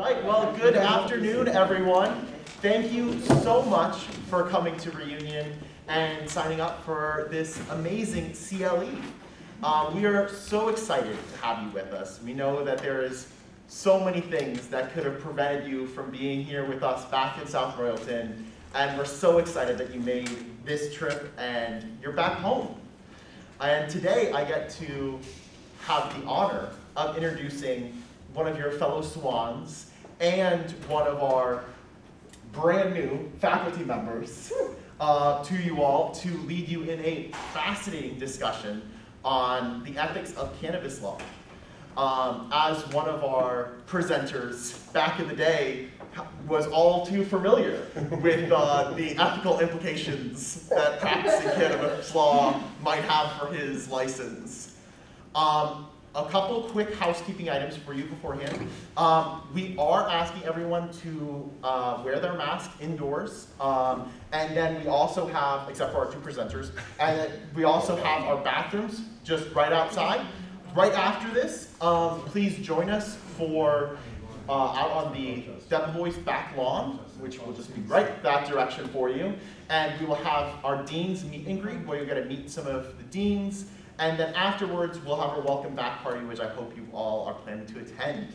Right, well, good afternoon, everyone. Thank you so much for coming to Reunion and signing up for this amazing CLE. We are so excited to have you with us. We know that there is so many things that could have prevented you from being here with us back in South Royalton, and we're so excited that you made this trip and you're back home. And today I get to have the honor of introducing one of your fellow swans and one of our brand new faculty members to you all to lead you in a fascinating discussion on the ethics of cannabis law. As one of our presenters back in the day was all too familiar with the ethical implications that practicing cannabis law might have for his license. A couple quick housekeeping items for you beforehand. We are asking everyone to wear their mask indoors, and then we also have, except for our two presenters, and we also have our bathrooms just right outside. Right after this, please join us for out on the Debevoise back lawn, which will just be right that direction for you, and we will have our deans meet and greet where you're going to meet some of the deans. And then afterwards, we'll have a welcome back party, which I hope you all are planning to attend.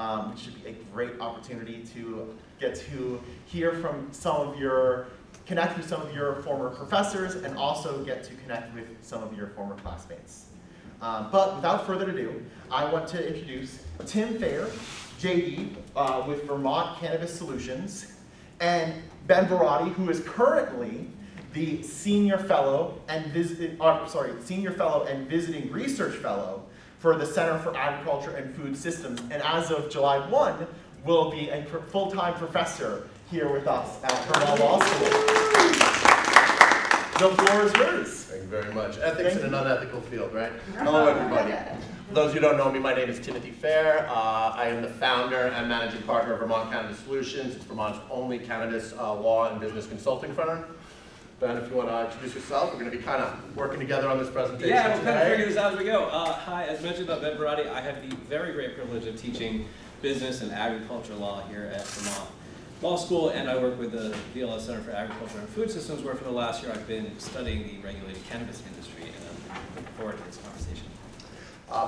It should be a great opportunity to get to hear from some of your, connect with some of your former professors, and also get to connect with some of your former classmates. But without further ado, I want to introduce Tim Fair, JD, with Vermont Cannabis Solutions, and Ben Varadi, who is currently the senior fellow and visiting research fellow for the Center for Agriculture and Food Systems, and as of July 1, will be a full-time professor here with us at Vermont Law School. The floor is yours. Thank you very much. Ethics in an unethical field, right? Hello, everybody. For those who don't know me, my name is Timothy Fair. I am the founder and managing partner of Vermont Cannabis Solutions. It's Vermont's only cannabis law and business consulting firm. Ben, if you want to introduce yourself, we're going to be kind of working together on this presentation. Yeah, we'll kind of figure this out as we go. Hi, as mentioned, I'm Ben Varadi. I have the very great privilege of teaching business and agriculture law here at Vermont Law School, and I work with the VLS Center for Agriculture and Food Systems, where for the last year I've been studying the regulated cannabis industry, and I'm looking forward to this conversation.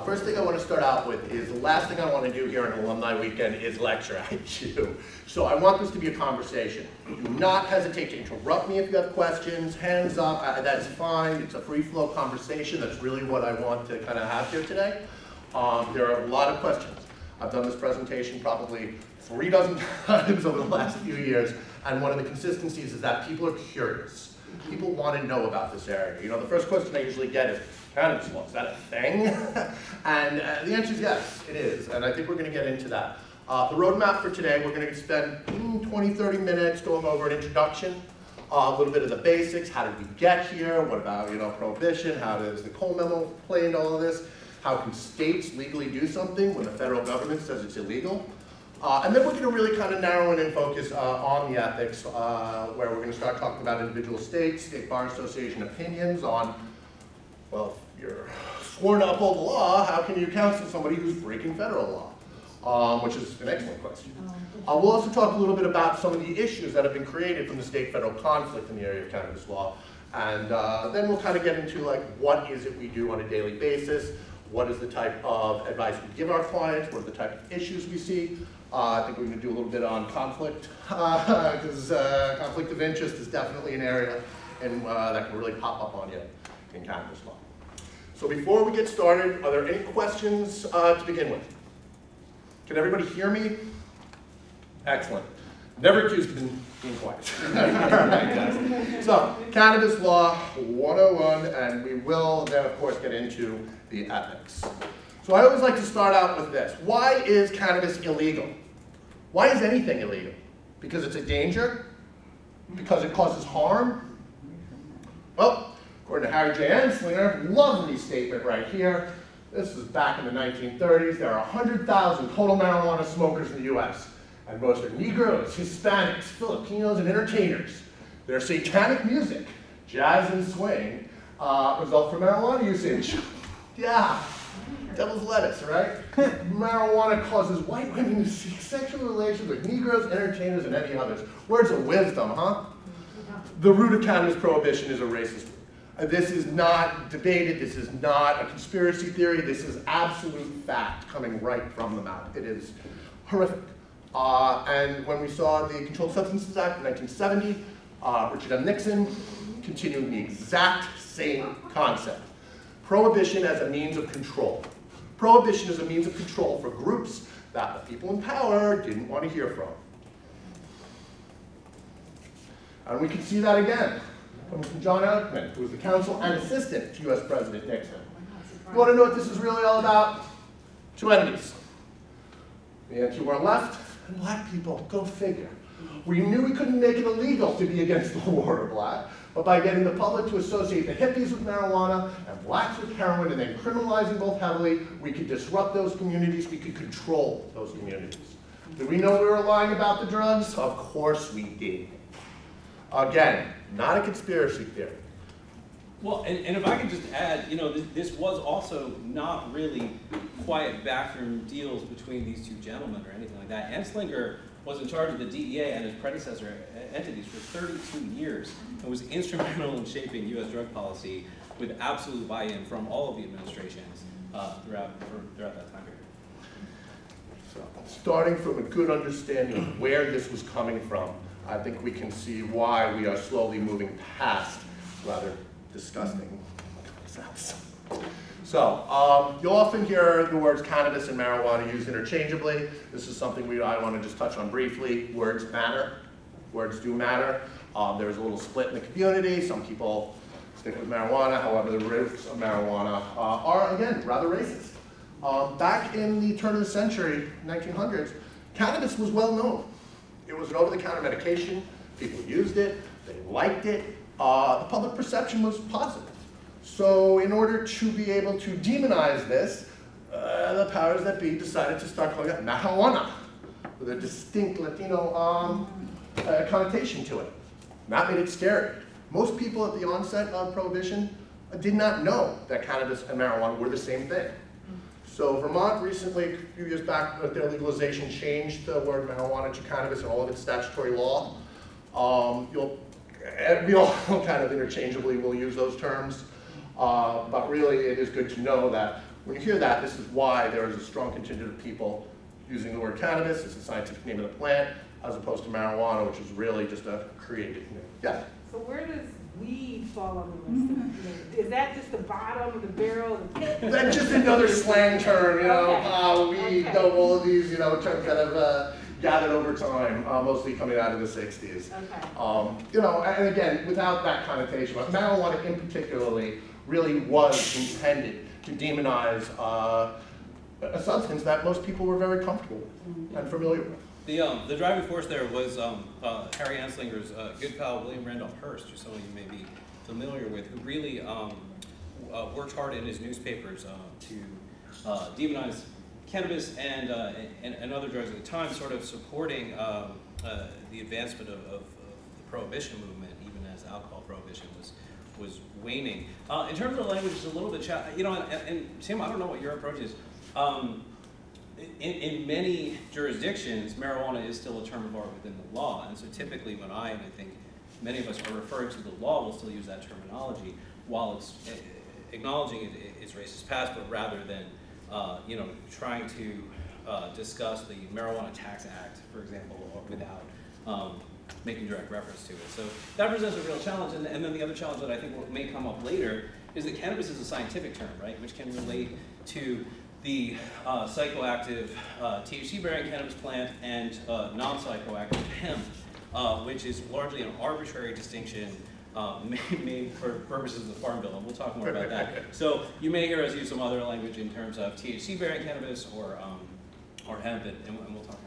First thing I want to start out with is the last thing I want to do here on Alumni Weekend is lecture at you. So I want this to be a conversation. Do not hesitate to interrupt me if you have questions, hands up, that's fine. It's a free flow conversation. That's really what I want to kind of have here today. There are a lot of questions. I've done this presentation probably 3 dozen times over the last few years, and one of the consistencies is that people are curious. People want to know about this area. You know, the first question I usually get is, cannabis law, is that a thing? And the answer is yes, it is. And I think we're going to get into that. The roadmap for today, we're going to spend 20, 30 minutes going over an introduction, a little bit of the basics. How did we get here? What about, you know, prohibition? How does the Cole memo play into all of this? How can states legally do something when the federal government says it's illegal? And then we're going to really kind of narrow in and focus on the ethics, where we're going to start talking about individual states, state bar association opinions on, well, if you're sworn to uphold the law, how can you counsel somebody who's breaking federal law? Which is an excellent question. We'll also talk a little bit about some of the issues that have been created from the state-federal conflict in the area of cannabis law. And then we'll kind of get into, like, what is it we do on a daily basis? What is the type of advice we give our clients? What are the type of issues we see? I think we're going to do a little bit on conflict, because conflict of interest is definitely an area and that can really pop up on you in cannabis law. So before we get started, are there any questions to begin with? Can everybody hear me? Excellent. Never accused of being quiet. Right, so cannabis law 101, and we will then of course get into the ethics. So I always like to start out with this. Why is cannabis illegal? Why is anything illegal? Because it's a danger? Because it causes harm? Well, according to Harry J. Anslinger, lovely statement right here. This is back in the 1930s. There are 100,000 total marijuana smokers in the US, and most are Negroes, Hispanics, Filipinos, and entertainers. Their satanic music, jazz and swing, result from marijuana usage. Yeah, devil's lettuce, right? Marijuana causes white women to seek sexual relations with Negroes, entertainers, and any others. Words of wisdom, huh? The root of cannabis prohibition is a racist root. This is not debated. This is not a conspiracy theory. This is absolute fact coming right from the mouth. It is horrific. And when we saw the Controlled Substances Act in 1970, Richard M. Nixon continuing the exact same concept. Prohibition as a means of control. Prohibition as a means of control for groups that the people in power didn't want to hear from. And we can see that again, coming from John Eichmann, who was the counsel and assistant to US President Nixon. You want to know what this is really all about? Two enemies. The anti-war left and black people, go figure. We knew we couldn't make it illegal to be against the war or black, but by getting the public to associate the hippies with marijuana and blacks with heroin and then criminalizing both heavily, we could disrupt those communities, we could control those communities. Did we know we were lying about the drugs? Of course we did. Again, not a conspiracy theory. Well, and if I could just add, you know, this was also not really quiet backroom deals between these two gentlemen or anything like that. Anslinger was in charge of the DEA and his predecessor entities for 32 years and was instrumental in shaping U.S. drug policy with absolute buy-in from all of the administrations throughout that time period. So, starting from a good understanding of where this was coming from, I think we can see why we are slowly moving past rather disgusting concepts. So, you'll often hear the words cannabis and marijuana used interchangeably. This is something I want to just touch on briefly. Words matter. Words do matter. There's a little split in the community. Some people stick with marijuana. However, the roots of marijuana are, again, rather racist. Back in the turn of the century, 1900s, cannabis was well known. It was an over-the-counter medication. People used it. They liked it. The public perception was positive. So in order to be able to demonize this, the powers that be decided to start calling it marijuana, with a distinct Latino connotation to it. That made it scary. Most people at the onset of prohibition did not know that cannabis and marijuana were the same thing. So Vermont recently, a few years back with their legalization, changed the word marijuana to cannabis in all of its statutory law. We all kind of interchangeably will use those terms. But really, it is good to know that when you hear that, this is why there is a strong contingent of people using the word cannabis as the scientific name of the plant, as opposed to marijuana, which is really just a created name. Yeah? So where does weed fall on the list? Is that just the bottom of the barrel? That's just another slang term, you know, weed, all of these, you know, terms that have gathered over time, mostly coming out of the 60s. Okay. You know, and again, without that connotation, but marijuana in particularly really was intended to demonize a substance that most people were very comfortable with and familiar with. The driving force there was Harry Anslinger's good pal William Randolph Hearst, who some of you may be familiar with, who really worked hard in his newspapers to demonize cannabis and other drugs at the time, sort of supporting the advancement of the prohibition movement, even as alcohol prohibition was waning. In terms of the language, it's a little bit you know, and Tim, I don't know what your approach is. In many jurisdictions, marijuana is still a term of art within the law, and so typically when I think many of us are referring to the law, we'll still use that terminology while it's acknowledging its racist past, but rather than you know, trying to discuss the Marijuana Tax Act, for example, without making direct reference to it. So that presents a real challenge, and then the other challenge that I think may come up later is that cannabis is a scientific term, right, which can relate to the psychoactive THC-bearing cannabis plant and non-psychoactive hemp, which is largely an arbitrary distinction made for purposes of the Farm Bill, and we'll talk more about that. So you may hear us use some other language in terms of THC-bearing cannabis or hemp, and we'll talk more about that.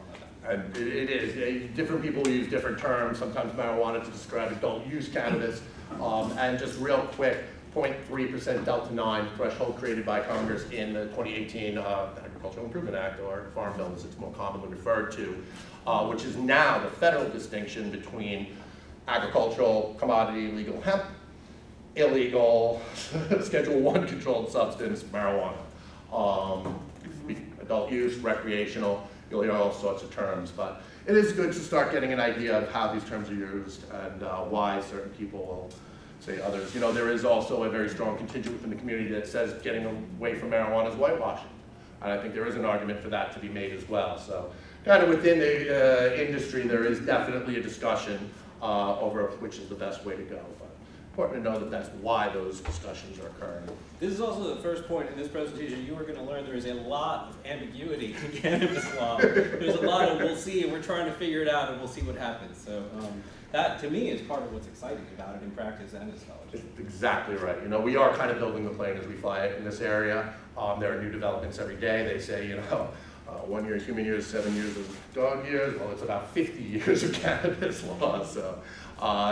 And it is. Different people use different terms, sometimes marijuana to describe adult-use cannabis, and just real quick, 0.3% Delta 9 threshold created by Congress in the 2018 Agricultural Improvement Act, or Farm Bill as it's more commonly referred to, which is now the federal distinction between agricultural commodity legal hemp, illegal Schedule I controlled substance marijuana. adult use, recreational, you'll hear all sorts of terms, but it is good to start getting an idea of how these terms are used and why certain people will say others. You know, there is also a very strong contingent within the community that says getting away from marijuana is whitewashing. And I think there is an argument for that to be made as well. So kind of within the industry, there is definitely a discussion over which is the best way to go. But important to know that that's why those discussions are occurring. This is also the first point in this presentation. You are going to learn there is a lot of ambiguity in cannabis law. There's a lot of we'll see, and we're trying to figure it out, and we'll see what happens. So that, to me, is part of what's exciting about it in practice and as knowledge. Exactly right. You know, we are kind of building the plane as we fly it in this area. There are new developments every day. They say, you know, 1 year of human years, 7 years of dog years. Well, it's about 50 years of cannabis law. So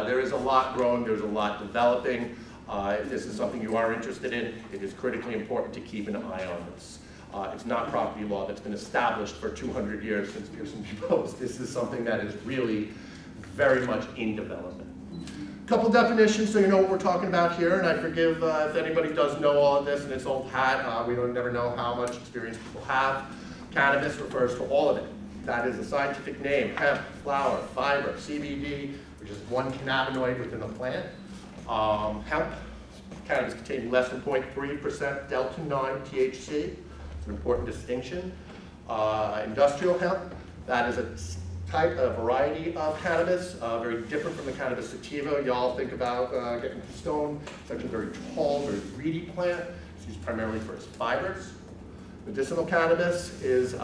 there is a lot growing. There's a lot developing. If this is something you are interested in, it is critically important to keep an eye on this. It's not property law that's been established for 200 years since Pearson v. Post. This is something that is really very much in development. Couple definitions so you know what we're talking about here, and I forgive if anybody does know all of this and it's old hat. We don't never know how much experience people have. Cannabis refers to all of it. That is a scientific name: hemp, flower, fiber, CBD, which is one cannabinoid within a plant. Hemp, cannabis containing less than 0.3% delta-9 THC. It's an important distinction. Industrial hemp, that is a type, a variety of cannabis, very different from the cannabis sativa. Y'all think about getting stoned. It's actually a very tall, very reedy plant. It's used primarily for its fibers. Medicinal cannabis is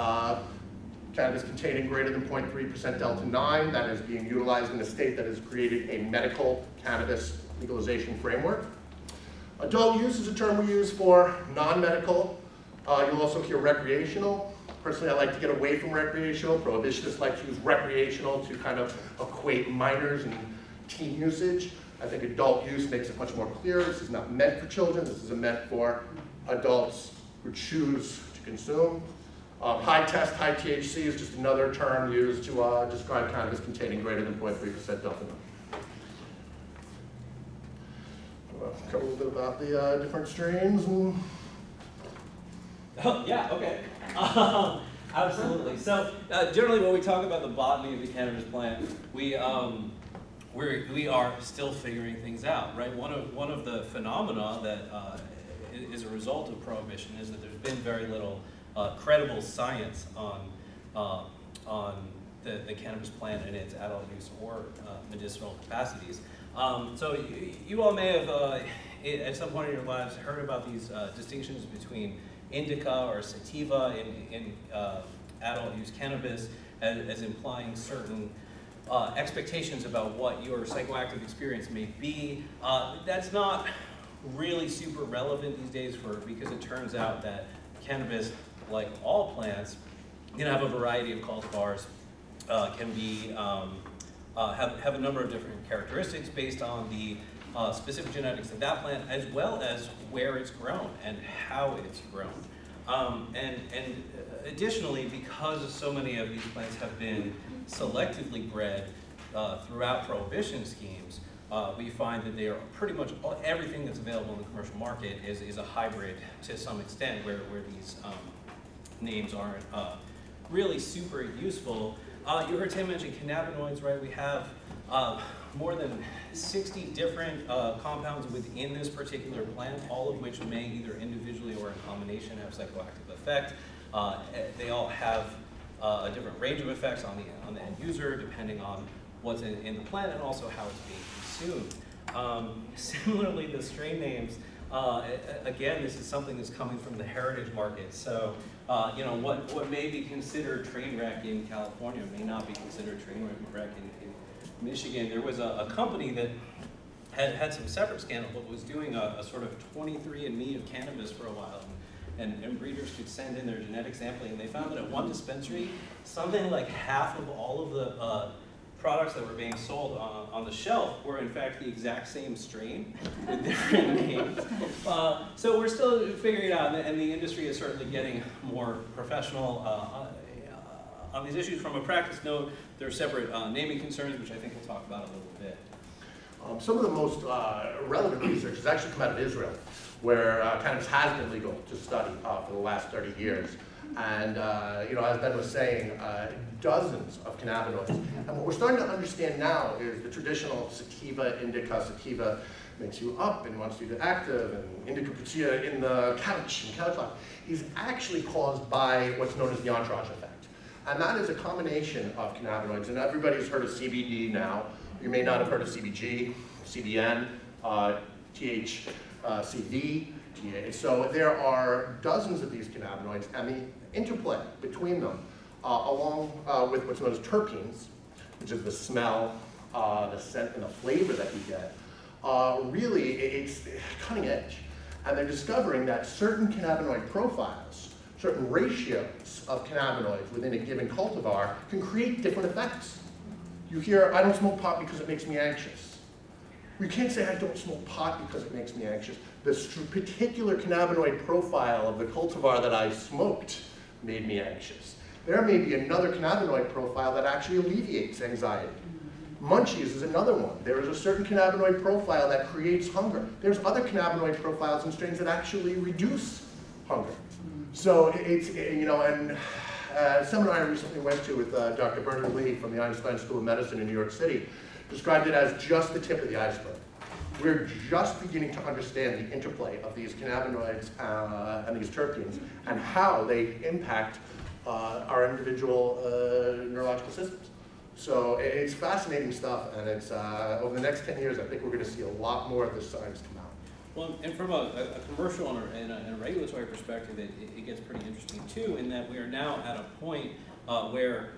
cannabis containing greater than 0.3% delta-9 that is being utilized in a state that has created a medical cannabis legalization framework. Adult use is a term we use for non-medical. You'll also hear recreational. Personally, I like to get away from recreational. Prohibitionists like to use recreational to kind of equate minors and teen usage. I think adult use makes it much more clear. This is not meant for children. This is meant for adults who choose to consume. High test, high THC is just another term used to describe cannabis containing greater than 0.3% delta. I'll cover a little bit about the different strains. And... Oh, yeah, okay. Absolutely. So generally when we talk about the botany of the cannabis plant, we are still figuring things out, right? One of the phenomena that is a result of prohibition is that there's been very little credible science on the cannabis plant and its adult use or medicinal capacities. So you all may have at some point in your lives heard about these distinctions between indica or sativa in adult use cannabis as implying certain expectations about what your psychoactive experience may be. That's not really super relevant these days because it turns out that cannabis, like all plants, can have a variety of cultivars, can be have a number of different characteristics based on the specific genetics of that plant, as well as where it's grown and how it's grown. And additionally, because so many of these plants have been selectively bred throughout prohibition schemes, we find that they are pretty much everything that's available in the commercial market is a hybrid to some extent, where these names aren't really super useful. You heard Tim mention cannabinoids, right? We have more than 60 different compounds within this particular plant, all of which may either individually or in combination have psychoactive effect. They all have a different range of effects on the end user, depending on what's in the plant and also how it's being consumed. Similarly, the strain names, again, this is something that's coming from the heritage market. So, you know, what may be considered train wreck in California may not be considered train wreck in Michigan. There was a company that had some separate scandal, but was doing a sort of 23andMe of cannabis for a while. And breeders could send in their genetic sampling, and they found that at one dispensary, something like half of all of the products that were being sold on the shelf were in fact the exact same strain with different names. So we're still figuring it out, and the industry is certainly getting more professional on these issues. From a practice note, there are separate naming concerns, which I think we'll talk about a little bit. Some of the most relevant research has actually come out of Israel. where cannabis has been legal to study for the last 30 years. And you know, as Ben was saying, dozens of cannabinoids. And what we're starting to understand now is the traditional sativa, indica. Sativa makes you up and wants you to active, and indica puts you in the couch and couch lock, is actually caused by what's known as the entourage effect. And that is a combination of cannabinoids. And everybody's heard of CBD now. You may not have heard of CBG, CBN, THCD, TA. So there are dozens of these cannabinoids, and the interplay between them, along with what's known as terpenes, which is the smell, the scent, and the flavor that you get, really it's cutting edge. And they're discovering that certain cannabinoid profiles, certain ratios of cannabinoids within a given cultivar can create different effects. You hear, I don't smoke pot because it makes me anxious. You can't say I don't smoke pot because it makes me anxious. This particular cannabinoid profile of the cultivar that I smoked made me anxious. There may be another cannabinoid profile that actually alleviates anxiety. Munchies is another one. There is a certain cannabinoid profile that creates hunger. There's other cannabinoid profiles and strains that actually reduce hunger. So it's, you know, and a seminar I recently went to with Dr. Bernard Lee from the Einstein School of Medicine in New York City described it as just the tip of the iceberg. We're just beginning to understand the interplay of these cannabinoids and these terpenes and how they impact our individual neurological systems. So it's fascinating stuff, and it's, over the next 10 years, I think we're going to see a lot more of this science come out. Well, and from a commercial and a regulatory perspective, it gets pretty interesting too, in that we are now at a point where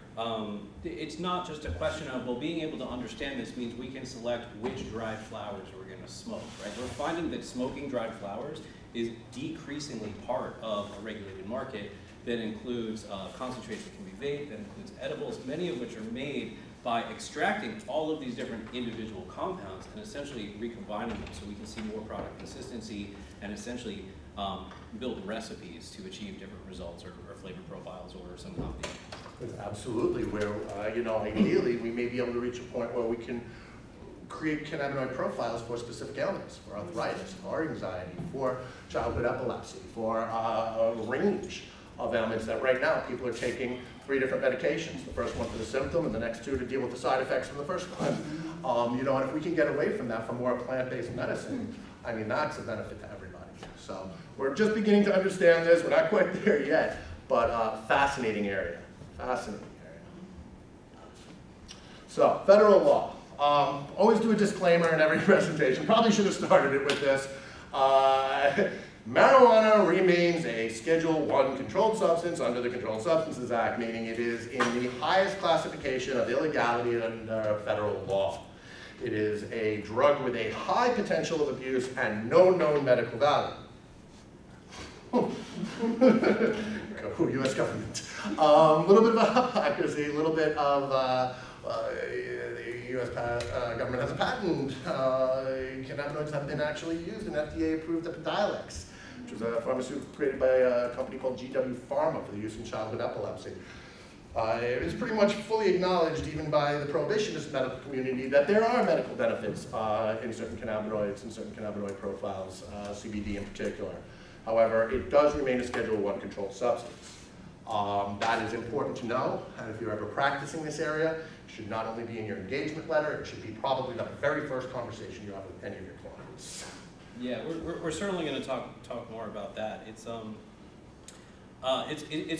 it's not just a question of, well, being able to understand this means we can select which dried flowers we're going to smoke, right? We're finding that smoking dried flowers is decreasingly part of a regulated market that includes concentrates that can be vaped, that includes edibles, many of which are made by extracting all of these different individual compounds and essentially recombining them so we can see more product consistency and essentially build recipes to achieve different results or flavor profiles or some combination. Absolutely, where you know, ideally we may be able to reach a point where we can create cannabinoid profiles for specific ailments, for arthritis, for anxiety, for childhood epilepsy, for a range of ailments that right now people are taking 3 different medications. The first one for the symptom and the next 2 to deal with the side effects from the first one. You know, and if we can get away from that for more plant-based medicine, I mean, that's a benefit to everybody. So we're just beginning to understand this. We're not quite there yet, but fascinating area, fascinating area. So federal law. Always do a disclaimer in every presentation. Probably should have started it with this. Marijuana remains a Schedule I controlled substance under the Controlled Substances Act, meaning it is in the highest classification of illegality under federal law. It is a drug with a high potential of abuse and no known medical value. Go U.S. government. A little bit of hypocrisy, a little bit of the U.S. government has a patent. Cannabinoids have been actually used in FDA-approved Epidiolex, which was a pharmaceutical created by a company called GW Pharma for the use in childhood epilepsy. It is pretty much fully acknowledged even by the prohibitionist medical community that there are medical benefits in certain cannabinoids and certain cannabinoid profiles, CBD in particular. However, it does remain a Schedule I controlled substance. That is important to know, and if you're ever practicing this area, it should not only be in your engagement letter, it should be probably the very first conversation you have with any of your clients. Yeah, we're certainly going to talk more about that. It's a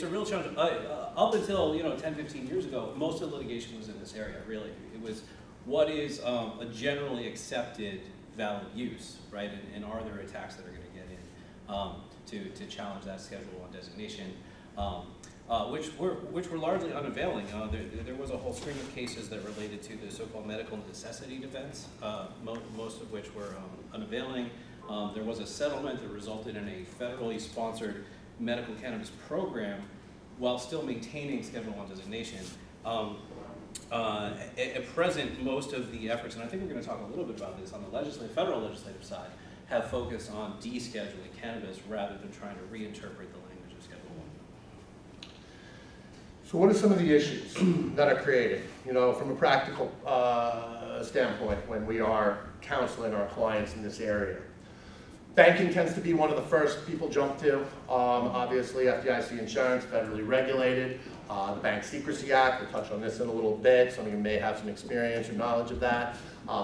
real challenge. Up until, you know, 10, 15 years ago, most of the litigation was in this area. Really, it was what is a generally accepted valid use, right? And are there attacks that are going to get in to challenge that Schedule I designation, which we're largely unavailing. There was a whole string of cases that related to the so-called medical necessity defense, most of which were unavailing. There was a settlement that resulted in a federally sponsored medical cannabis program while still maintaining Schedule I designation. At present, most of the efforts, and I think we're going to talk a little bit about this on the federal legislative side, have focused on descheduling cannabis rather than trying to reinterpret the language of Schedule I. So what are some of the issues that are created? You know, from a practical standpoint, when we are counseling our clients in this area, Banking tends to be one of the first people jump to. Obviously, FDIC insurance, federally regulated. The Bank Secrecy Act, we'll touch on this in a little bit. Some of you may have some experience or knowledge of that.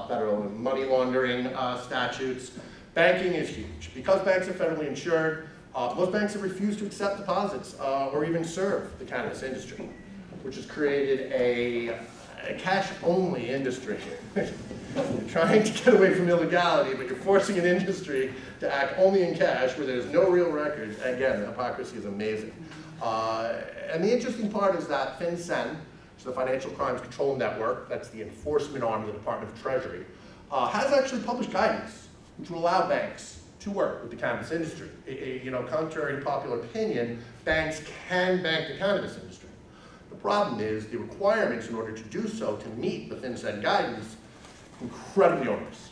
Federal money laundering statutes. Banking is huge. Because banks are federally insured, most banks have refused to accept deposits or even serve the cannabis industry, which has created a cash-only industry. You're trying to get away from illegality, but you're forcing an industry to act only in cash where there's no real records. Again, the hypocrisy is amazing. And the interesting part is that FinCEN, so the Financial Crimes Control Network, that's the enforcement arm of the Department of Treasury, has actually published guidance which will allow banks to work with the cannabis industry. Contrary to popular opinion, banks can bank the cannabis industry. The problem is the requirements in order to do so to meet the FinCEN guidance incredibly onerous.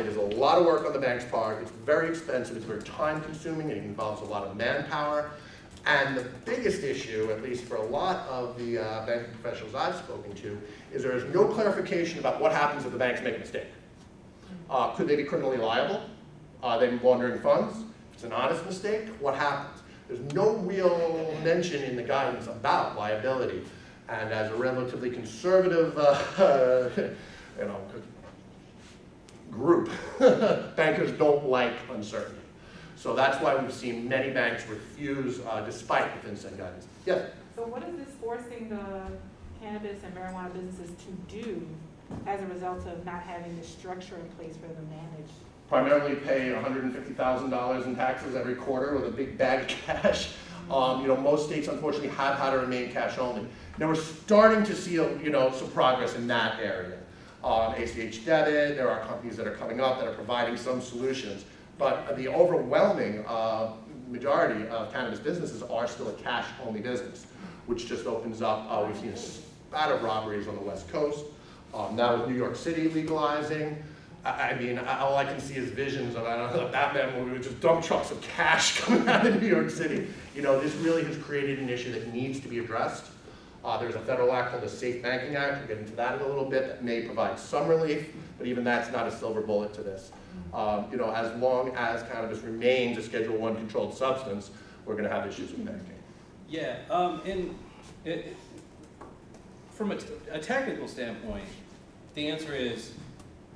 It is a lot of work on the bank's part. It's very expensive. It's very time-consuming. It involves a lot of manpower. And the biggest issue, at least for a lot of the banking professionals I've spoken to, is there is no clarification about what happens if the banks make a mistake. Could they be criminally liable? Are they laundering funds? If it's an honest mistake, what happens? There's no real mention in the guidance about liability. And as a relatively conservative group, bankers don't like uncertainty. So that's why we've seen many banks refuse despite the FinCEN guidance. Yes? So what is this forcing the cannabis and marijuana businesses to do as a result of not having the structure in place for them to manage? Primarily pay $150,000 in taxes every quarter with a big bag of cash. Most states, unfortunately, have had to remain cash only. Now we're starting to see some progress in that area. ACH debit, there are companies that are coming up that are providing some solutions, but the overwhelming majority of cannabis businesses are still a cash-only business, which just opens up, we've seen a spat of robberies on the West Coast, now with New York City legalizing. I mean, all I can see is visions of, I don't know, the Batman movie with just dump trucks of cash coming out of New York City. This really has created an issue that needs to be addressed. There's a federal act called the Safe Banking Act, we'll get into that in a little bit, that may provide some relief, but even that's not a silver bullet to this. As long as cannabis remains a Schedule I controlled substance, we're going to have issues with banking. Yeah, from a technical standpoint, the answer is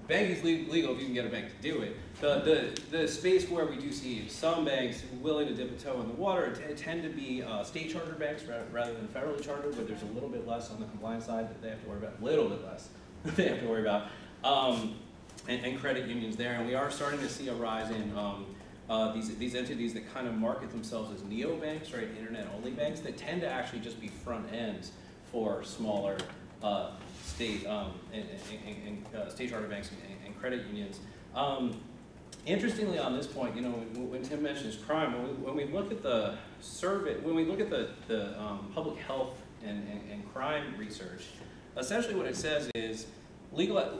banking is legal if you can get a bank to do it. The space where we do see some banks willing to dip a toe in the water tend to be state charter banks rather than federally chartered, where there's a little bit less on the compliance side that they have to worry about, and credit unions there. And we are starting to see a rise in these entities that kind of market themselves as neobanks, right, internet-only banks, that tend to actually just be front ends for smaller state state charter banks and credit unions. Interestingly, on this point, when Tim mentions crime, when we look at the survey, when we look at the public health and crime research, essentially what it says is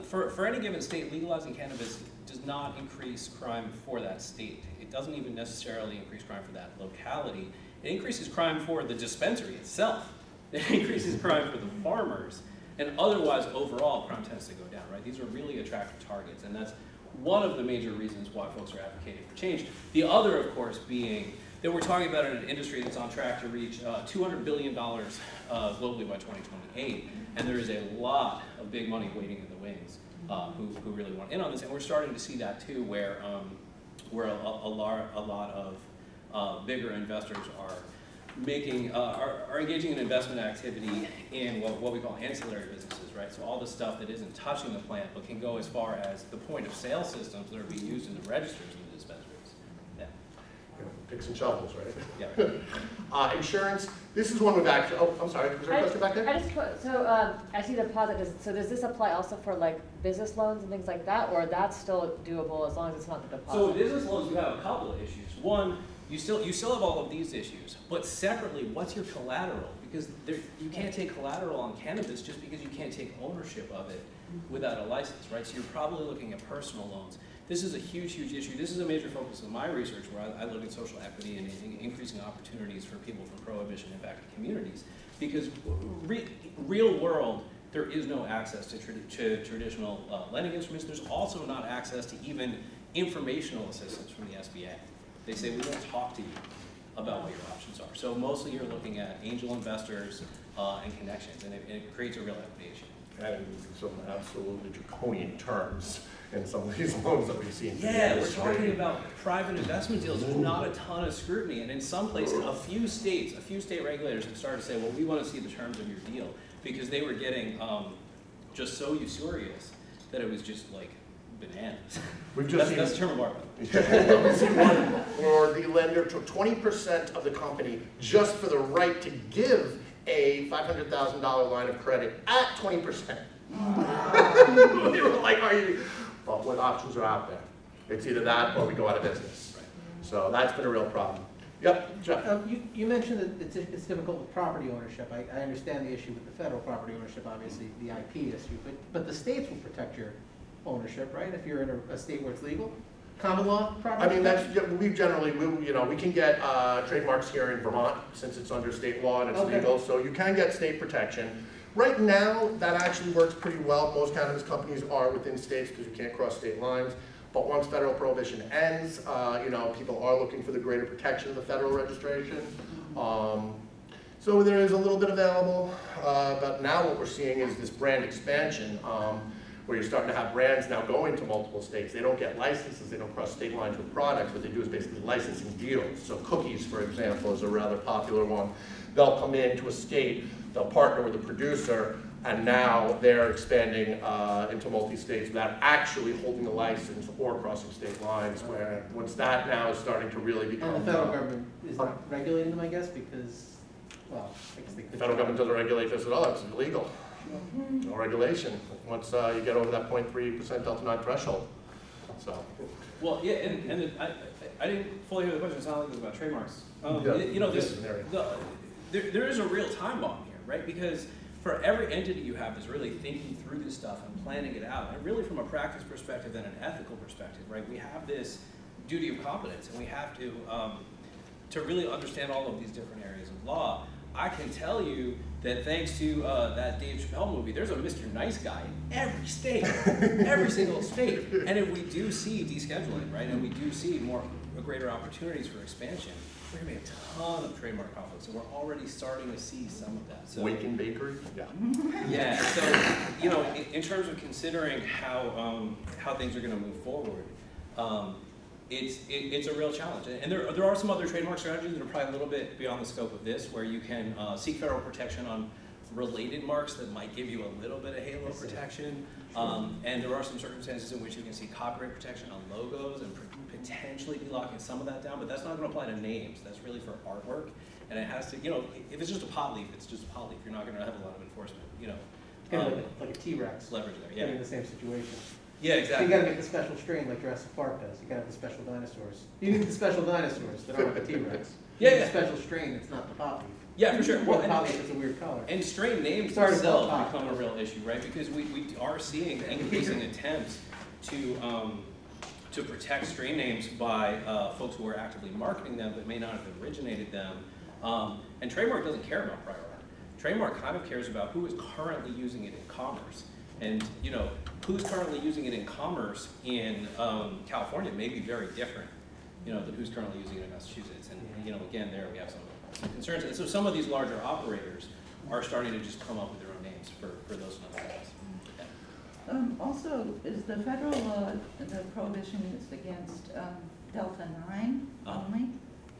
for any given state, legalizing cannabis does not increase crime for that state. It doesn't even necessarily increase crime for that locality. It increases crime for the dispensary itself. It increases crime for the farmers. And otherwise, overall, crime tends to go down, right? These are really attractive targets, and that's one of the major reasons why folks are advocating for change. The other, of course, being that we're talking about an industry that's on track to reach $200 billion globally by 2028, and there is a lot of big money waiting in the wings who really want in on this, and we're starting to see that too, where a lot of bigger investors are engaging in investment activity in what we call ancillary businesses, right? So all the stuff that isn't touching the plant but can go as far as the point of sale systems that are being used in the registers in the dispensaries. Yeah. Picks and shovels, right? Yeah. Insurance. This is one we've actually. Oh, I'm sorry. Was there a question back there? I see the positive. So does this apply also for like business loans and things like that, or that's still doable as long as it's not the deposit? So business loans, you have a couple of issues. One. You still have all of these issues, but separately, what's your collateral? Because you can't take collateral on cannabis just because you can't take ownership of it without a license, right? So you're probably looking at personal loans. This is a huge, huge issue. This is a major focus of my research, where I look at social equity and increasing opportunities for people from prohibition impacted communities. Because real world, there is no access to traditional lending instruments. There's also not access to even informational assistance from the SBA. They say, we won't talk to you about what your options are. So mostly you're looking at angel investors and connections, and it creates a real application. And some absolutely draconian terms in some of these loans that we've seen. Yeah, we're talking about private investment deals. There's not a ton of scrutiny, and in some places, a few state regulators have started to say, well, we want to see the terms of your deal, because they were getting just so usurious that it was just like bananas. We've just that's the term of art. Or the lender took 20% of the company just for the right to give a $500,000 line of credit at 20%. Wow. They were like, are you? But what options are out there? It's either that or we go out of business. Right. So that's been a real problem. Yep, Jeff. You mentioned that it's difficult with property ownership. I understand the issue with the federal property ownership, obviously, the IP issue, but the states will protect your ownership, right? If you're in a state where it's legal? Common law property? I mean, that's, yeah, we can get trademarks here in Vermont since it's under state law and it's legal, so you can get state protection. Right now, that actually works pretty well. Most cannabis companies are within states because you can't cross state lines. But once federal prohibition ends, people are looking for the greater protection of the federal registration. So there is a little bit available, but now what we're seeing is this brand expansion. Where you're starting to have brands now go into multiple states. They don't get licenses, they don't cross state lines with products. What they do is basically licensing deals. So cookies, for example, is a rather popular one. They'll come into a state, they'll partner with a producer, and now they're expanding into multi-states without actually holding a license or crossing state lines, where once that now is starting to really become... And the federal government is not regulating them, I guess, because, well, I guess they could... The federal government doesn't regulate this at all, it's illegal. No regulation once you get over that 0.3% delta-9 threshold. So. Well, yeah, and I didn't fully hear the question. It sounded like it was about trademarks. There is a real time bomb here, right? Because for every entity you have is really thinking through this stuff and planning it out, and really from a practice perspective and an ethical perspective, right? We have this duty of competence, and we have to really understand all of these different areas of law. I can tell you that thanks to that Dave Chappelle movie, there's a Mr. Nice Guy in every state, every single state. And if we do see descheduling, right, and we do see greater opportunities for expansion, we're gonna be a ton of trademark conflicts, and we're already starting to see some of that. So, Wake and Bakery, yeah. Yeah. So in terms of considering how things are gonna move forward. It's a real challenge, and there are some other trademark strategies that are probably a little bit beyond the scope of this, where you can seek federal protection on related marks that might give you a little bit of halo protection, and there are some circumstances in which you can see copyright protection on logos and potentially be locking some of that down, but that's not going to apply to names. That's really for artwork, and it has to, if it's just a pot leaf, it's just a pot leaf. You're not going to have a lot of enforcement, Kind of like a T-Rex leverage there, yeah. In the same situation. Yeah, exactly. So you got to make the special strain like Jurassic Park does. You got to have the special dinosaurs. You need the special dinosaurs that aren't the T-Rex. Yeah, yeah. The special strain that's not the pot leaf. Yeah, for sure. Well, the pot leaf is a weird color. And strain names themselves become a real issue, right? Because we are seeing increasing attempts to protect strain names by folks who are actively marketing them but may not have originated them. And trademark doesn't care about prior art. Trademark kind of cares about who is currently using it in commerce. And who's currently using it in commerce in California may be very different, than who's currently using it in Massachusetts. And again, there we have some concerns. And so some of these larger operators are starting to just come up with their own names for those and other things. Yeah. Also, is the federal law the prohibition is against Delta 9 only?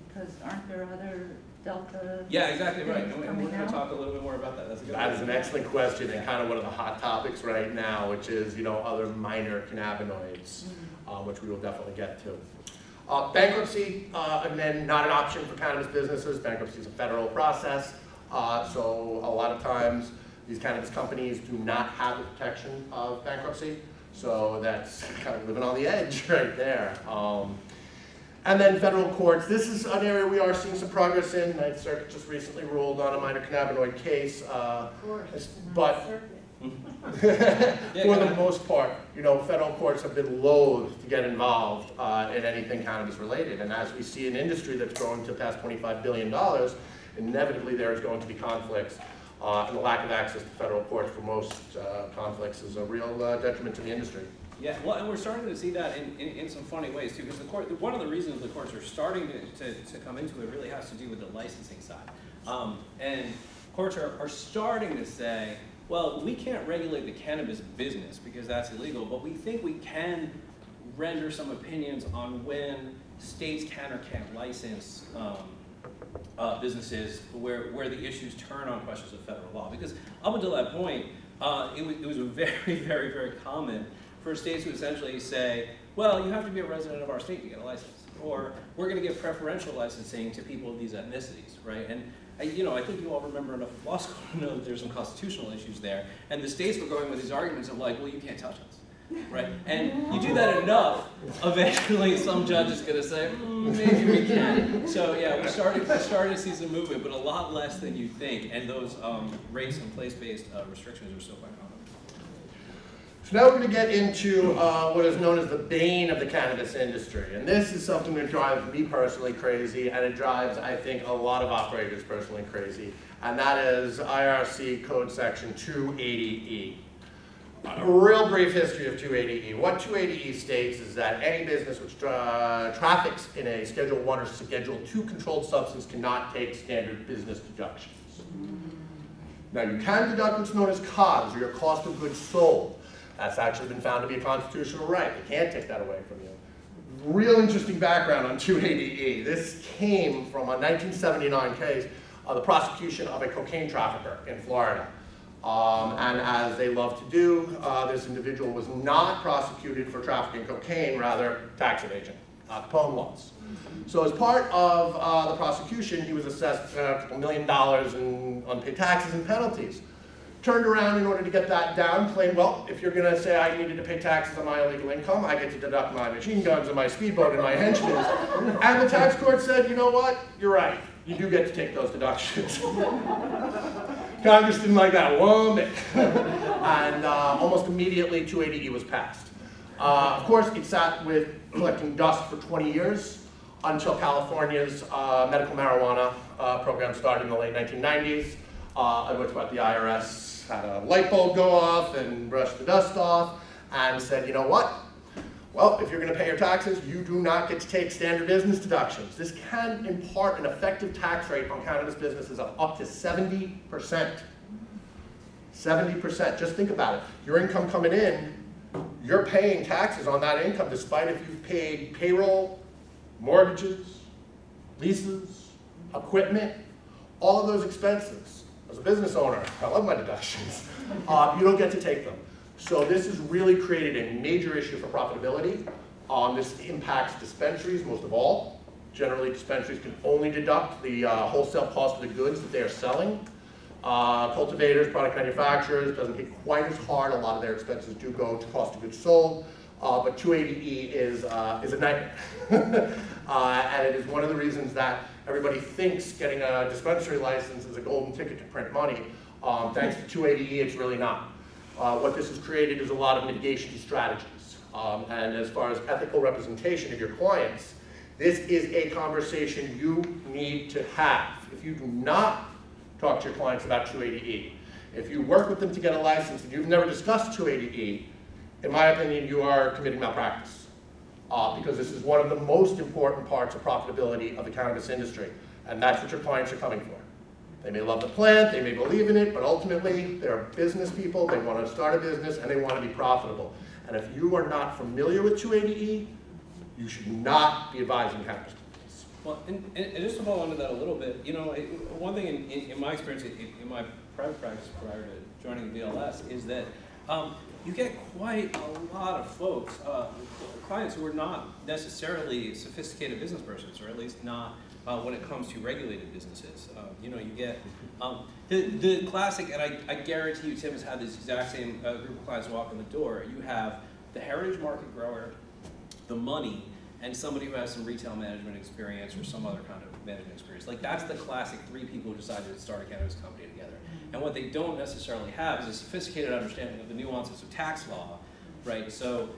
Because aren't there other Delta? Yeah, exactly right. And we're going to talk a little bit more about that. That's an excellent question, and kind of one of the hot topics right now, which is other minor cannabinoids, which we will definitely get to. Bankruptcy, again, not an option for cannabis businesses. Bankruptcy is a federal process, so a lot of times these cannabis companies do not have the protection of bankruptcy, so that's kind of living on the edge right there. And then federal courts. This is an area we are seeing some progress in. Ninth Circuit just recently ruled on a minor cannabinoid case. Of course, but for the most part, federal courts have been loath to get involved in anything cannabis related. And as we see an industry that's growing to past $25 billion, inevitably there is going to be conflicts. And the lack of access to federal courts for most conflicts is a real detriment to the industry. Yeah, well, and we're starting to see that in some funny ways too, because the court, one of the reasons the courts are starting to come into it really has to do with the licensing side. And courts are starting to say, well, we can't regulate the cannabis business because that's illegal, but we think we can render some opinions on when states can or can't license businesses where the issues turn on questions of federal law. Because up until that point, it was very, very, very common for states to essentially say, well, you have to be a resident of our state to get a license, or we're going to give preferential licensing to people of these ethnicities, right? And I think you all remember enough of law school to know that there's some constitutional issues there, and the states were going with these arguments of like, well, you can't touch us, right? And you do that enough, eventually some judge is going to say, maybe we can. So yeah, we're starting to see some movement, but a lot less than you think, and those race and place-based restrictions are still quite common. So now we're going to get into what is known as the bane of the cannabis industry. And this is something that drives me personally crazy, and it drives, I think, a lot of operators personally crazy. And that is IRC code section 280E. A real brief history of 280E. What 280E states is that any business which traffics in a Schedule 1 or Schedule 2 controlled substance cannot take standard business deductions. Now, you can deduct what's known as COGS, or your cost of goods sold. That's actually been found to be a constitutional right. They can't take that away from you. Real interesting background on 280E. This came from a 1979 case of the prosecution of a cocaine trafficker in Florida. And as they love to do, this individual was not prosecuted for trafficking cocaine, rather tax evasion. Capone was. So as part of the prosecution, he was assessed a couple $1 million in unpaid taxes and penalties. Turned around in order to get that down, claimed, well, if you're going to say I needed to pay taxes on my illegal income, I get to deduct my machine guns and my speedboat and my henchmen. And the tax court said, you know what, you're right. You do get to take those deductions. Congress didn't like that one bit. And almost immediately, 280E was passed. Of course, it sat with collecting dust for 20 years until California's medical marijuana program started in the late 1990s. At which point the IRS had a light bulb go off and brushed the dust off and said, you know what? Well, if you're going to pay your taxes, you do not get to take standard business deductions. This can impart an effective tax rate on cannabis businesses of up to 70%. 70%. Just think about it. Your income coming in, you're paying taxes on that income despite if you've paid payroll, mortgages, leases, equipment, all of those expenses. As a business owner, I love my deductions. You don't get to take them. So this has really created a major issue for profitability. This impacts dispensaries most of all. Generally, dispensaries can only deduct the wholesale cost of the goods that they are selling. Cultivators, product manufacturers, doesn't hit quite as hard. A lot of their expenses do go to cost of goods sold. But 280E is a nightmare. And it is one of the reasons that everybody thinks getting a dispensary license is a golden ticket to print money. Thanks to 280E, it's really not. What this has created is a lot of mitigation strategies. And as far as ethical representation of your clients, this is a conversation you need to have. If you do not talk to your clients about 280E, if you work with them to get a license and you've never discussed 280E, in my opinion, you are committing malpractice because this is one of the most important parts of profitability of the cannabis industry, and that's what your clients are coming for. They may love the plant, they may believe in it, but ultimately, they're business people, they want to start a business, and they want to be profitable. And if you are not familiar with 280E, you should not be advising cannabis companies. Well, and just to follow on to that a little bit, you know, one thing in my experience, in my private practice prior to joining the BLS, is that you get quite a lot of folks, clients who are not necessarily sophisticated business persons, or at least not when it comes to regulated businesses. You know, you get the classic, and I guarantee you Tim has had this exact same group of clients walk in the door. You have the heritage market grower, the money, and somebody who has some retail management experience or some other kind of management experience. Like that's the classic three people who decided to start a cannabis company together. And what they don't necessarily have is a sophisticated understanding of the nuances of tax law, right? So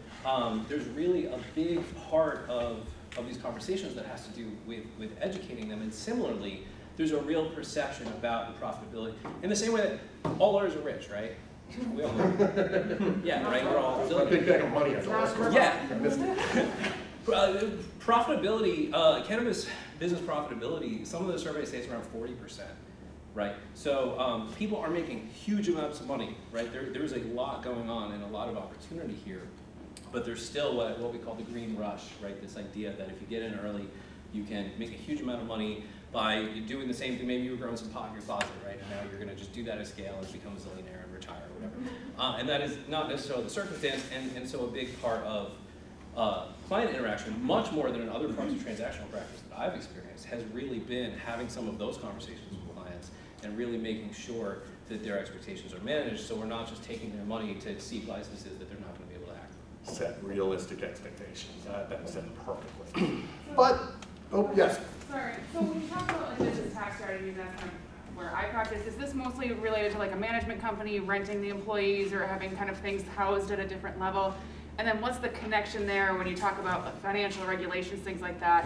there's really a big part of these conversations that has to do with educating them. And similarly, there's a real perception about the profitability. In the same way that all lawyers are rich, right? We all know. Yeah, right? We're all silly. Big bag of money. Yeah. I missed it. Profitability, cannabis business profitability, some of the survey states around 40%, right? So people are making huge amounts of money, right? There's a lot going on and a lot of opportunity here, but there's still what we call the green rush, right? This idea that if you get in early, you can make a huge amount of money by doing the same thing. Maybe you were growing some pot in your closet, right? And now you're gonna just do that at scale and become a zillionaire and retire or whatever. And that is not necessarily the circumstance, and so a big part of client interaction, much more than in other forms of transactional practice that I've experienced, has really been having some of those conversations with clients and really making sure that their expectations are managed so we're not just taking their money to seek licenses that they're not going to be able to act on. Set realistic expectations. That said perfectly. But, oh, yes. Sorry, so when you talk about indigenous tax strategy, that's kind of where I practice. Is this mostly related to like a management company renting the employees or having kind of things housed at a different level? And then what's the connection there when you talk about financial regulations, things like that?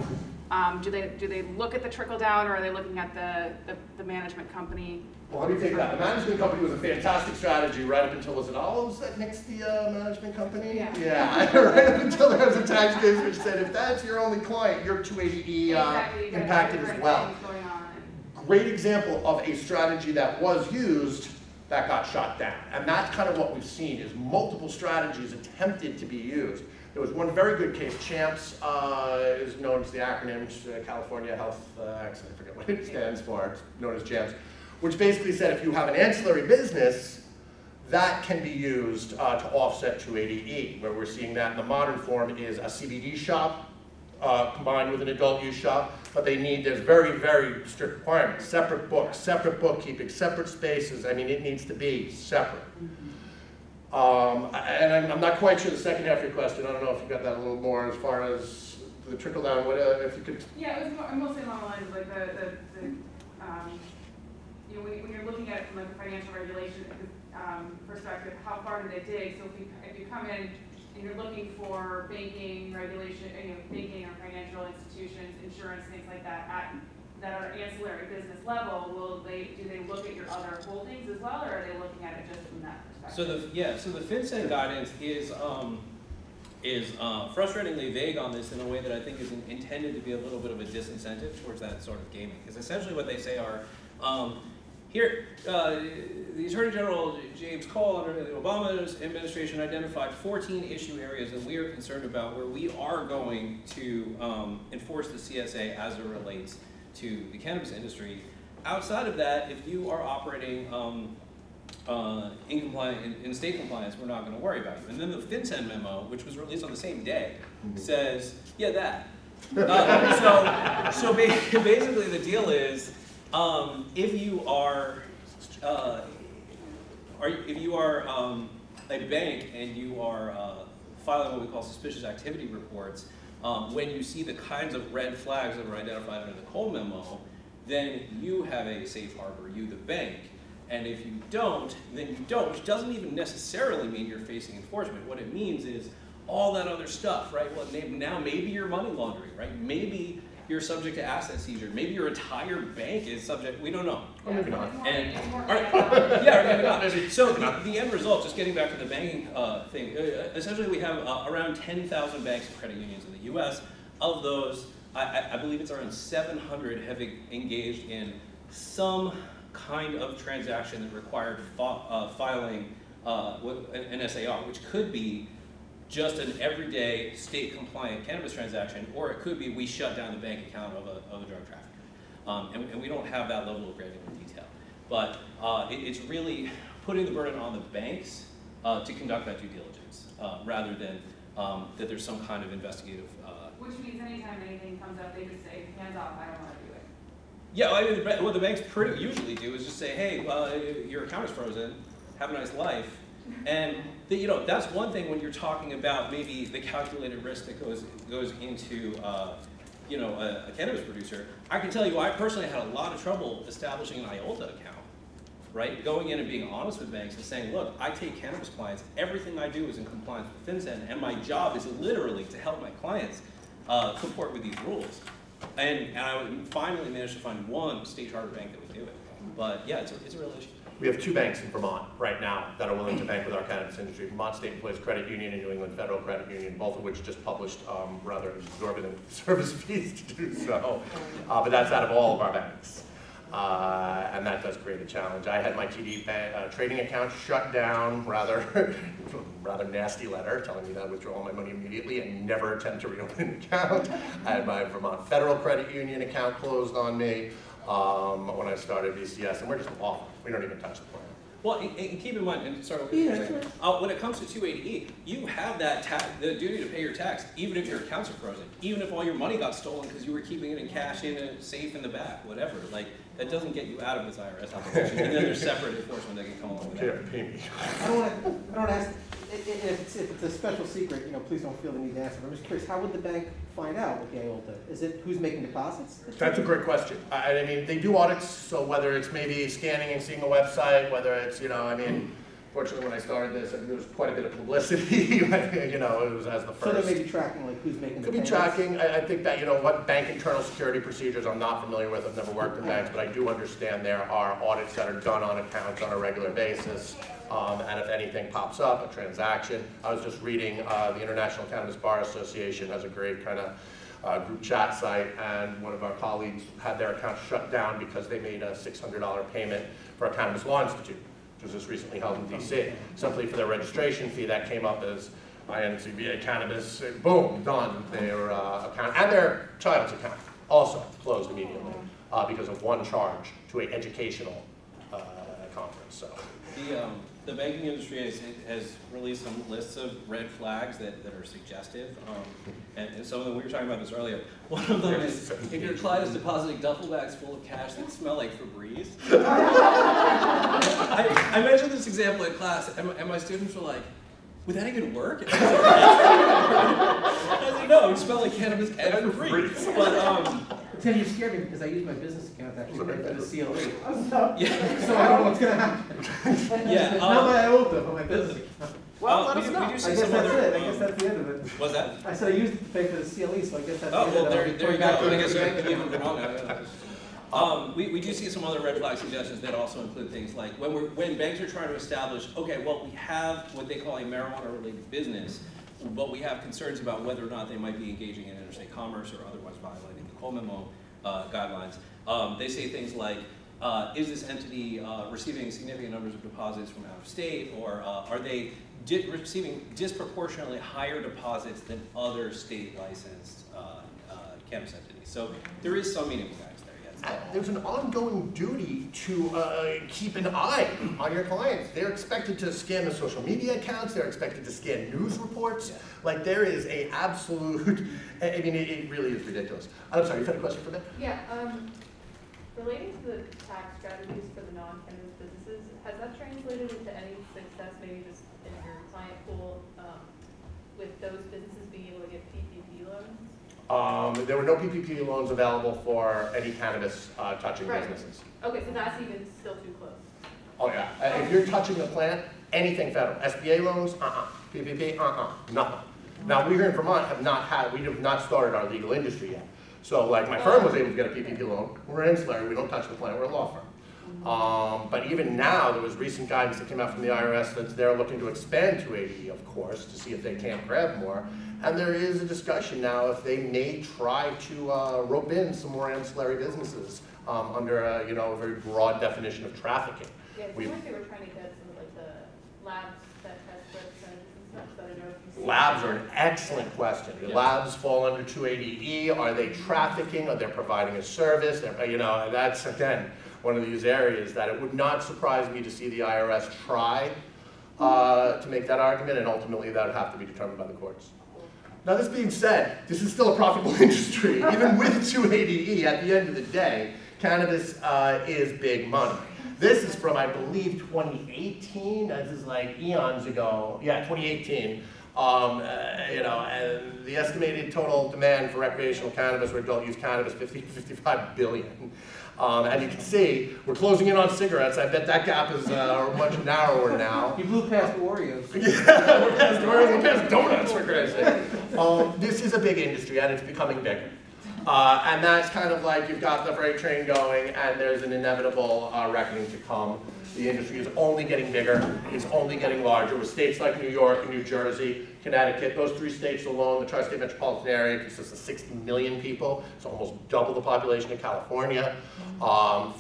Do they look at the trickle down, or are they looking at the management company? Well, how do you take that? The management company was a fantastic strategy right up until, was it Olive's that nixed the management company? Yeah. Yeah. Right up until there was a tax case which said if that's your only client, you're 280E exactly, impacted as well. Going on. Great example of a strategy that was used that got shot down. And that's kind of what we've seen, is multiple strategies attempted to be used. There was one very good case, CHAMPS is known as the acronym, California Health, actually I forget what it stands for, it's known as CHAMPS, which basically said if you have an ancillary business, that can be used to offset 280E. Where we're seeing that in the modern form is a CBD shop combined with an adult use shop, but they need, there's very, very strict requirements. Separate books, separate bookkeeping, separate spaces. I mean, it needs to be separate. And I'm not quite sure the second half of your question. I don't know if you got that a little more as far as the trickle down. What if you could? Yeah, it was mostly along the lines of like the you know, when you're looking at it from like a financial regulation perspective, how far do they dig? So if you come in and you're looking for banking regulation, you know, banking or financial institutions, insurance, things like that, that are ancillary business level, do they look at your other holdings as well, or are they looking at it just from that perspective? So the FinCEN guidance is frustratingly vague on this in a way that I think is intended to be a little bit of a disincentive towards that sort of gaming, because essentially what they say are, here, the Attorney General James Cole under the Obama administration identified 14 issue areas that we are concerned about where we are going to enforce the CSA as it relates to the cannabis industry. Outside of that, if you are operating in state compliance, we're not going to worry about you. And then the FinCEN memo, which was released on the same day, says, yeah, that. So basically the deal is, if you are a bank and you are filing what we call suspicious activity reports, when you see the kinds of red flags that were identified under the Cole memo, then you have a safe harbor, you the bank. And if you don't, then you don't, which doesn't even necessarily mean you're facing enforcement. What it means is all that other stuff, right? Well, now maybe you're money laundering, right? Maybe you're subject to asset seizure. Maybe your entire bank is subject, we don't know. Or maybe not. And, maybe not. So the end result, just getting back to the banking thing, essentially we have around 10,000 banks and credit unions in the US. Of those, I believe it's around 700 have engaged in some kind of transaction that required filing an SAR, which could be just an everyday state-compliant cannabis transaction, or it could be we shut down the bank account of a drug trafficker. And we don't have that level of granular detail. But it's really putting the burden on the banks to conduct that due diligence, rather than that there's some kind of investigative. Which means anytime anything comes up, they just say, hands off, I don't want to do it. Yeah, well, I mean, what the banks usually do is just say, hey, your account is frozen, have a nice life. And you know, that's one thing when you're talking about maybe the calculated risk that goes into you know, a cannabis producer. I can tell you, I personally had a lot of trouble establishing an IOLTA account, right? Going in and being honest with banks and saying, look, I take cannabis clients. Everything I do is in compliance with FinCEN, and my job is literally to help my clients comport with these rules. And I finally managed to find one state charter bank that would do it. But yeah, it's a real issue. We have two banks in Vermont right now that are willing to bank with our cannabis industry, Vermont State Employees Credit Union and New England Federal Credit Union, both of which just published rather exorbitant service fees to do so. But that's out of all of our banks. And that does create a challenge. I had my TD trading account shut down, rather nasty letter telling me that I withdraw all my money immediately and never attempt to reopen an account. I had my Vermont Federal Credit Union account closed on me when I started VCS, and we're just awful. We don't even touch the plan. Well, and keep in mind, and sorry, when it comes to 280E, you have that the duty to pay your tax, even if your accounts are frozen, even if all your money got stolen because you were keeping it in cash in a safe in the back, whatever. Like, that doesn't get you out of this IRS operation. And then there's separate enforcement that can come along with that. I don't want to ask, if it's a special secret, you know, please don't feel the need to answer. I'm just curious, how would the bank find out what the IOLTA? Is it who's making deposits? That's a great question. I mean, they do audits, so whether it's maybe scanning and seeing a website, whether it's, you know, I mean, fortunately when I started this, I mean, there was quite a bit of publicity, you know, it was as the first. So they may be tracking, like, who's making the payments? Could be tracking. I think that, you know, what bank internal security procedures I'm not familiar with. I've never worked in banks, but I do understand there are audits that are done on accounts on a regular basis. And if anything pops up, a transaction. I was just reading the International Cannabis Bar Association has a great kind of group chat site, and one of our colleagues had their account shut down because they made a $600 payment for a cannabis law institute, which was just recently held in DC, simply for their registration fee. That came up as INCBA cannabis, boom, done. Their account and their child's account also closed immediately because of one charge to an educational conference. So the banking industry has released some lists of red flags that are suggestive, and some of them, we were talking about this earlier. One of them is, if your client is depositing duffel bags full of cash that smell like Febreze. I mentioned this example in class, and my students were like, would that even work? And I said, no, it smelled like cannabis and Febreze. But, Tim, you scared me because I used my business account to actually pay for the CLE. Yeah. So I don't know what's going to happen. Yeah, not my IOLTA, but my business account. Well, let us know. I guess that's it. I guess that's the end of it. What's that? I said I used it to pay for the CLE, so I guess that's the end of it. Oh, well, there you go. I guess you even Vermont. We do see some other red flag suggestions that also include things like when banks are trying to establish, okay, well, we have what they call a marijuana-related business, but we have concerns about whether or not they might be engaging in interstate commerce or otherwise violating the Cole memo guidelines. They say things like, is this entity receiving significant numbers of deposits from out of state, or are they receiving disproportionately higher deposits than other state-licensed cannabis entities? So there is some meaningful guidance. There's an ongoing duty to keep an eye on your clients. They're expected to scan the social media accounts. They're expected to scan news reports. Yeah. Like, there is a absolute, I mean, it really is ridiculous. I'm sorry, you had a question for me? Yeah, relating to the tax strategies for the non-cannabis businesses, has that translated into any success, maybe just in your client pool, with those businesses being able to get PPP loans? There were no PPP loans available for any cannabis touching businesses. Okay, so that's even still too close. Oh yeah, if you're touching the plant, anything federal, SBA loans, PPP, nothing. Now we here in Vermont we have not started our legal industry yet. So like my firm was able to get a PPP loan. We're ancillary, we don't touch the plant, we're a law firm. But even now, there was recent guidance that came out from the IRS that they're looking to expand 280E, of course, to see if they can't grab more. And there is a discussion now if they may try to rope in some more ancillary businesses under a, you know, a very broad definition of trafficking. Yeah, it's like they were trying to get some of like the labs that test websites and stuff. So I don't know if you see labs are an excellent question. Do labs fall under 280E? Are they trafficking? Are they providing a service? They're, you know, that's again one of these areas that it would not surprise me to see the IRS try to make that argument, and ultimately that would have to be determined by the courts. Now this being said, this is still a profitable industry. Even with 280E, at the end of the day, cannabis is big money. This is from, I believe, 2018, this is like eons ago, yeah, 2018. You know, and the estimated total demand for recreational cannabis or adult use cannabis, 50 to 55 billion. As you can see, we're closing in on cigarettes. I bet that gap is much narrower now. You blew past Oreos. Yeah, we're past Oreos, we're past donuts for crazy. This is a big industry, and it's becoming bigger. And that's kind of like you've got the freight train going and there's an inevitable reckoning to come. The industry is only getting bigger, it's only getting larger, with states like New York and New Jersey, Connecticut, those three states alone, the tri-state metropolitan area consists of 60 million people, so almost double the population of California.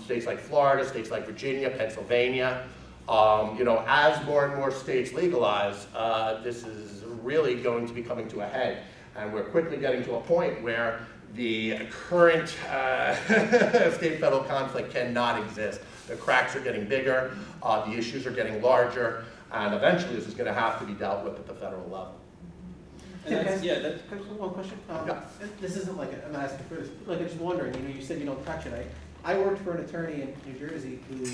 States like Florida, states like Virginia, Pennsylvania. You know, as more and more states legalize, this is really going to be coming to a head. And we're quickly getting to a point where the current state-federal conflict cannot exist. The cracks are getting bigger, the issues are getting larger, and eventually this is going to have to be dealt with at the federal level. And that's, yeah, that's one question. Yeah. This isn't like I'm asking for this. Like I'm just wondering. You know, you said you don't touch it. I worked for an attorney in New Jersey who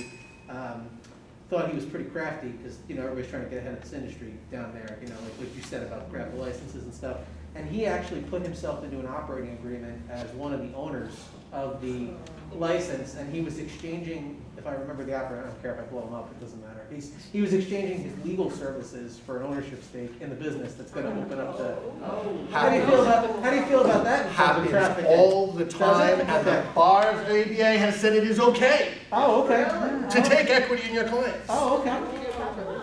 thought he was pretty crafty because you know everybody's trying to get ahead of this industry down there. You know, like what you said about grab the licenses and stuff. And he actually put himself into an operating agreement as one of the owners of the license, and he was exchanging, if I remember the operator, I don't care if I blow him up, it doesn't matter. He was exchanging his legal services for an ownership stake in the business that's going to open up the... How do you feel about that? Happens all the time, and the bars ABA has said it is okay. Oh, okay. To take equity in your clients. Oh, okay.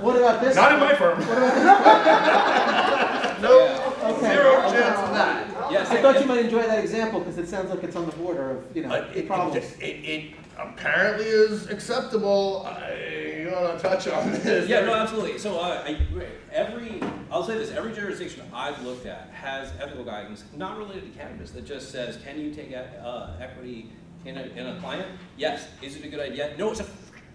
What about this? Not in my firm. What about this? No. Okay. Zero chance of that. Yes, I thought you might enjoy that example because it sounds like it's on the border of, you know, problems. It apparently is acceptable. You want to touch on this? Yeah, no, absolutely. So I'll say this, every jurisdiction I've looked at has ethical guidance, not related to cannabis, that just says, can you take equity in a client? Yes. Is it a good idea? No, it's a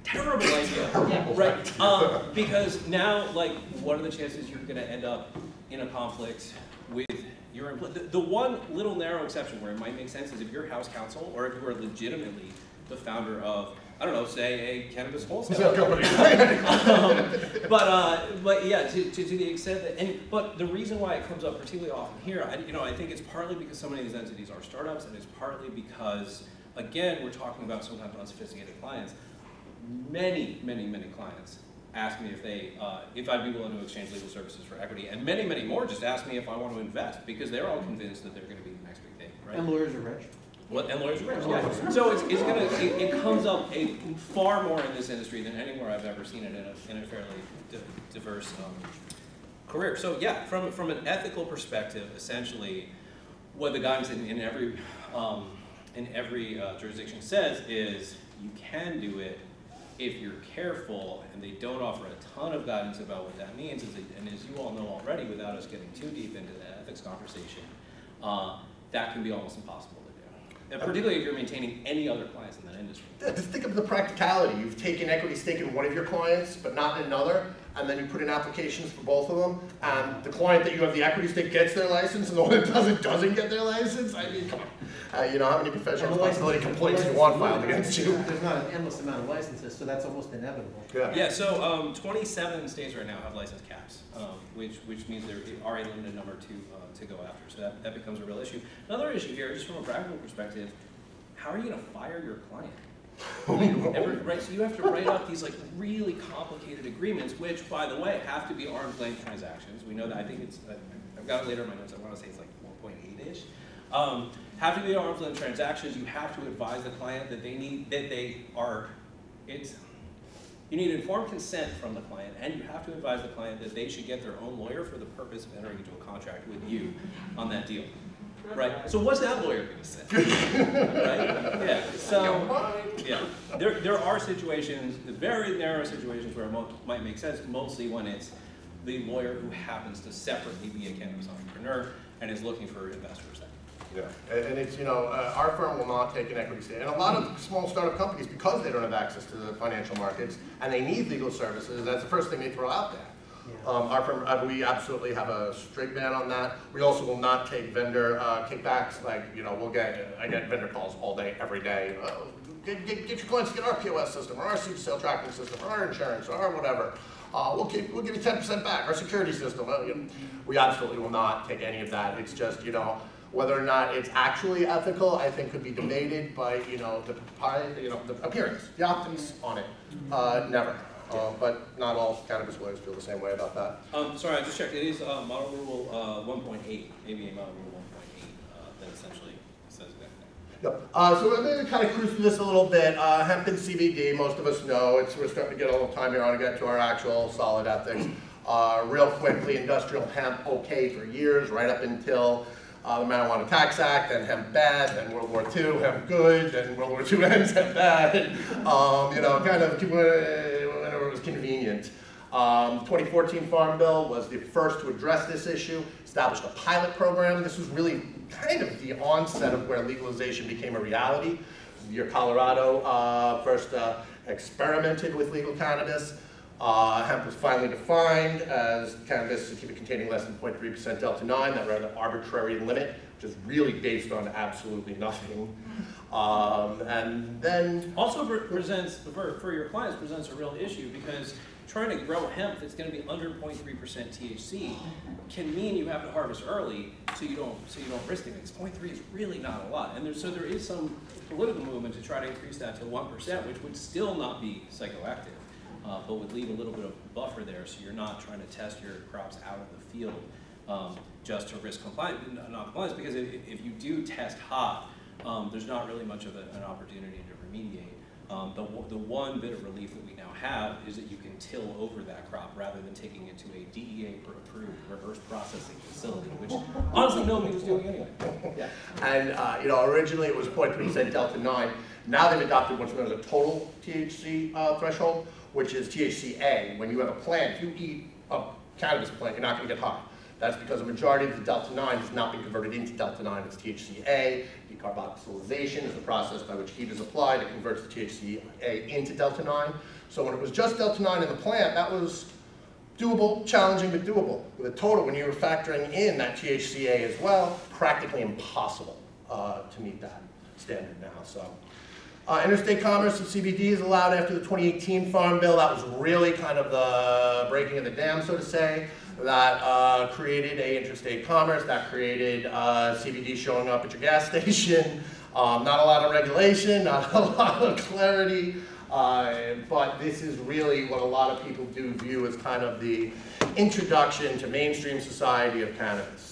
terrible idea. Yeah, right. Because now, like, what are the chances you're going to end up in a conflict with your employee? The one little narrow exception where it might make sense is if you're house counsel or if you are legitimately the founder of, I don't know, say a cannabis wholesale company. But yeah, to the extent that, but the reason why it comes up particularly often here, I think it's partly because so many of these entities are startups, and it's partly because, again, we're talking about sometimes unsophisticated clients. Many, many, many clients ask me if they, if I'd be willing to exchange legal services for equity, and many, many more just ask me if I want to invest because they're all convinced that they're going to be the next big thing, right? And lawyers are rich. Well, and lawyers are rich. Yeah. So it comes up far more in this industry than anywhere I've ever seen it in a fairly diverse career. So yeah, from an ethical perspective, essentially, what the guidance in every jurisdiction says is you can do it if you're careful, and they don't offer a ton of guidance about what that means, and as you all know already, without us getting too deep into the ethics conversation, that can be almost impossible to do, and particularly if you're maintaining any other clients in that industry. Just think of the practicality. You've taken equity stake in one of your clients, but not in another, and then you put in applications for both of them, and the client that you have the equity stake gets their license, and the one that doesn't get their license? I mean, come on. You know, how many professional responsibility complaints you want filed against you? There's not an endless amount of licenses, so that's almost inevitable. Yeah, yeah, so 27 states right now have license caps, which means there are a limited number to go after, so that becomes a real issue. Another issue here, just from a practical perspective, how are you going to fire your client? Right, so you have to write up these like really complicated agreements, which, by the way, have to be arm's-length transactions. We know that. I think it's, I've got it later in my notes, I want to say it's like 1.8-ish. Have to be arm's-length transactions. You have to advise the client that you need informed consent from the client, and you have to advise the client that they should get their own lawyer for the purpose of entering into a contract with you on that deal. Right. So what's that lawyer going to say? Right? Yeah. So yeah, there are situations, very narrow situations where it might make sense. Mostly when it's the lawyer who happens to separately be a cannabis entrepreneur and is looking for investors. Yeah. And it's, you know, our firm will not take an equity stake. And a lot of small startup companies, because they don't have access to the financial markets and they need legal services, that's the first thing they throw out there. Yeah. Our firm, we absolutely have a strict ban on that. We also will not take vendor kickbacks. Like, you know, I get vendor calls all day, every day. Get your clients to get our POS system, or our super sale tracking system, or our insurance, or our whatever. We'll give you 10% back, our security system. We absolutely will not take any of that. It's just, you know, whether or not it's actually ethical, I think could be debated by, you know, the appearance, the optics on it. Never. But not all cannabis lawyers feel the same way about that. Sorry, I just checked. It is Model Rule 1.8, ABA Model Rule 1.8, that essentially says that. Yep. So we're going to kind of cruise through this a little bit. Hemp and CBD, most of us know. We're starting to get a little time here. I want to get to our actual solid ethics. Real quickly, industrial hemp, okay for years, right up until the Marijuana Tax Act, and hemp bad, and World War II, hemp good, and World War II ends, hemp bad. You know, kind of whenever it was convenient. 2014 Farm Bill was the first to address this issue, established a pilot program. This was really kind of the onset of where legalization became a reality. Your Colorado first experimented with legal cannabis. Hemp was finally defined as cannabis containing less than 0.3% delta-9, that rather arbitrary limit, which is really based on absolutely nothing. And then also presents, for your clients, presents a real issue, because trying to grow hemp that's going to be under 0.3% THC can mean you have to harvest early, so you don't risk it. Because 0.3 is really not a lot, and there is some political movement to try to increase that to 1%, which would still not be psychoactive. But would leave a little bit of buffer there, so you're not trying to test your crops out of the field just to risk non-compliance, because if you do test hot, there's not really much of an opportunity to remediate. The one bit of relief that we now have is that you can till over that crop rather than taking it to a DEA-approved reverse processing facility, which honestly nobody was doing anyway. Yeah. And you know, originally it was 0.3% delta-9. Now they've adopted what's known as a total THC threshold, which is THCA. When you have a plant, if you eat a cannabis plant, you're not going to get high. That's because a majority of the delta-9 has not been converted into delta-9. It's THCA. Decarboxylation is the process by which heat is applied. It converts the THCA into delta-9. So when it was just delta-9 in the plant, that was doable, challenging, but doable. With a total, when you were factoring in that THCA as well, practically impossible to meet that standard now. So. Interstate commerce of CBD is allowed after the 2018 Farm Bill. That was really kind of the breaking of the dam, so to say. That created interstate commerce. That created CBD showing up at your gas station. Not a lot of regulation, not a lot of clarity. But this is really what a lot of people do view as kind of the introduction to mainstream society of cannabis.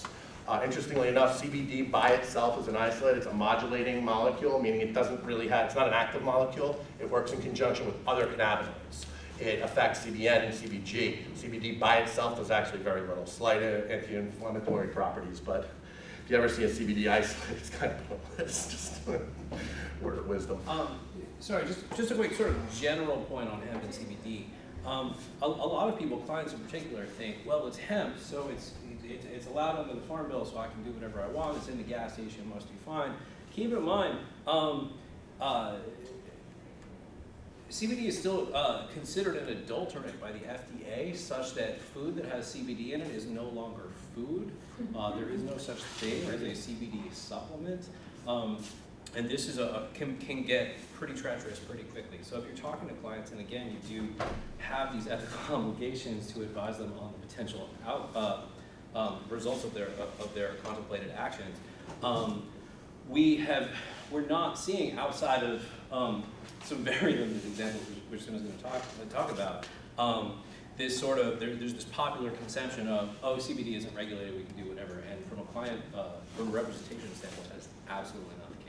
Interestingly enough, CBD by itself is an isolate. It's a modulating molecule, meaning it doesn't really have, it's not an active molecule. It works in conjunction with other cannabinoids. It affects CBN and CBG. CBD by itself does actually very little, slight anti-inflammatory properties, but if you ever see a CBD isolate, it's kind of pointless, just a word of wisdom. Sorry, just a quick sort of general point on hemp and CBD. A lot of people, clients in particular, think, well, it's hemp, so it's allowed under the Farm Bill, so I can do whatever I want. It's in the gas station, must be fine. Keep in mind, CBD is still considered an adulterant by the FDA, such that food that has CBD in it is no longer food. There is no such thing as a CBD supplement. And this is can get pretty treacherous pretty quickly. So if you're talking to clients, and again, you do have these ethical obligations to advise them on the potential results of their contemplated actions. We're not seeing, outside of some very limited examples, which someone's going to talk about, this sort of, there's this popular conception of, oh, CBD isn't regulated, we can do whatever. And from a client, from a representation standpoint, that's absolutely not the case.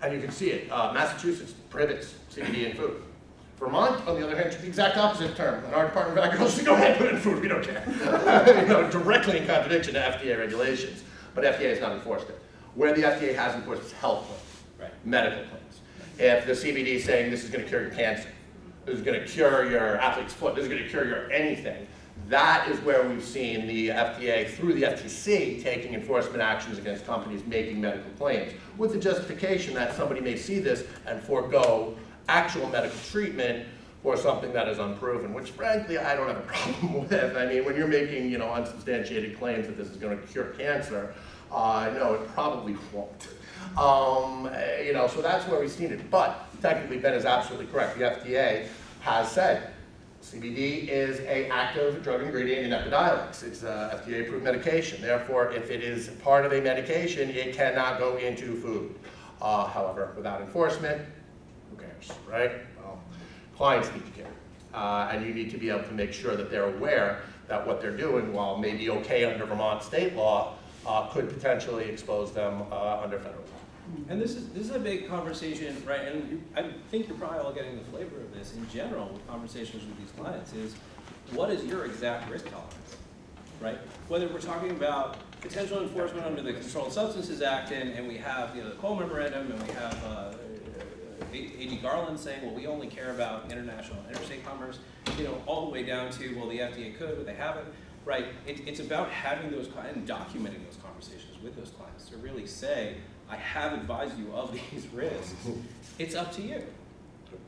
And you can see it. Massachusetts prohibits CBD in food. Vermont, on the other hand, is the exact opposite term. And our Department of Agriculture says, go ahead, put it in food, we don't care. You know, directly in contradiction to FDA regulations. But FDA has not enforced it. Where the FDA has enforced is health claims, right. Medical claims. If the CBD is saying this is going to cure your cancer, this is going to cure your athlete's foot, this is going to cure your anything, that is where we've seen the FDA, through the FTC, taking enforcement actions against companies making medical claims, with the justification that somebody may see this and forego actual medical treatment for something that is unproven, which frankly I don't have a problem with. I mean, when you're making, you know, unsubstantiated claims that this is going to cure cancer, no, it probably won't. You know, so that's where we've seen it. But technically, Ben is absolutely correct. The FDA has said CBD is an active drug ingredient in Epidiolex. It's an FDA-approved medication. Therefore, if it is part of a medication, it cannot go into food. However, without enforcement, who cares, right? Well, clients need to care. And you need to be able to make sure that they're aware that what they're doing, while maybe okay under Vermont state law, could potentially expose them under federal law. And this is a big conversation, right? And I think you're probably all getting the flavor of this in general with conversations with these clients is, what is your exact risk tolerance, right? Whether we're talking about potential enforcement under the Controlled Substances Act, and we have the Cole memorandum, and we have A.D. Garland saying, well, we only care about international and interstate commerce, you know, all the way down to, well, the FDA could, but they haven't, right? It's about having those and documenting those conversations with those clients to really say, I have advised you of these risks. It's up to you,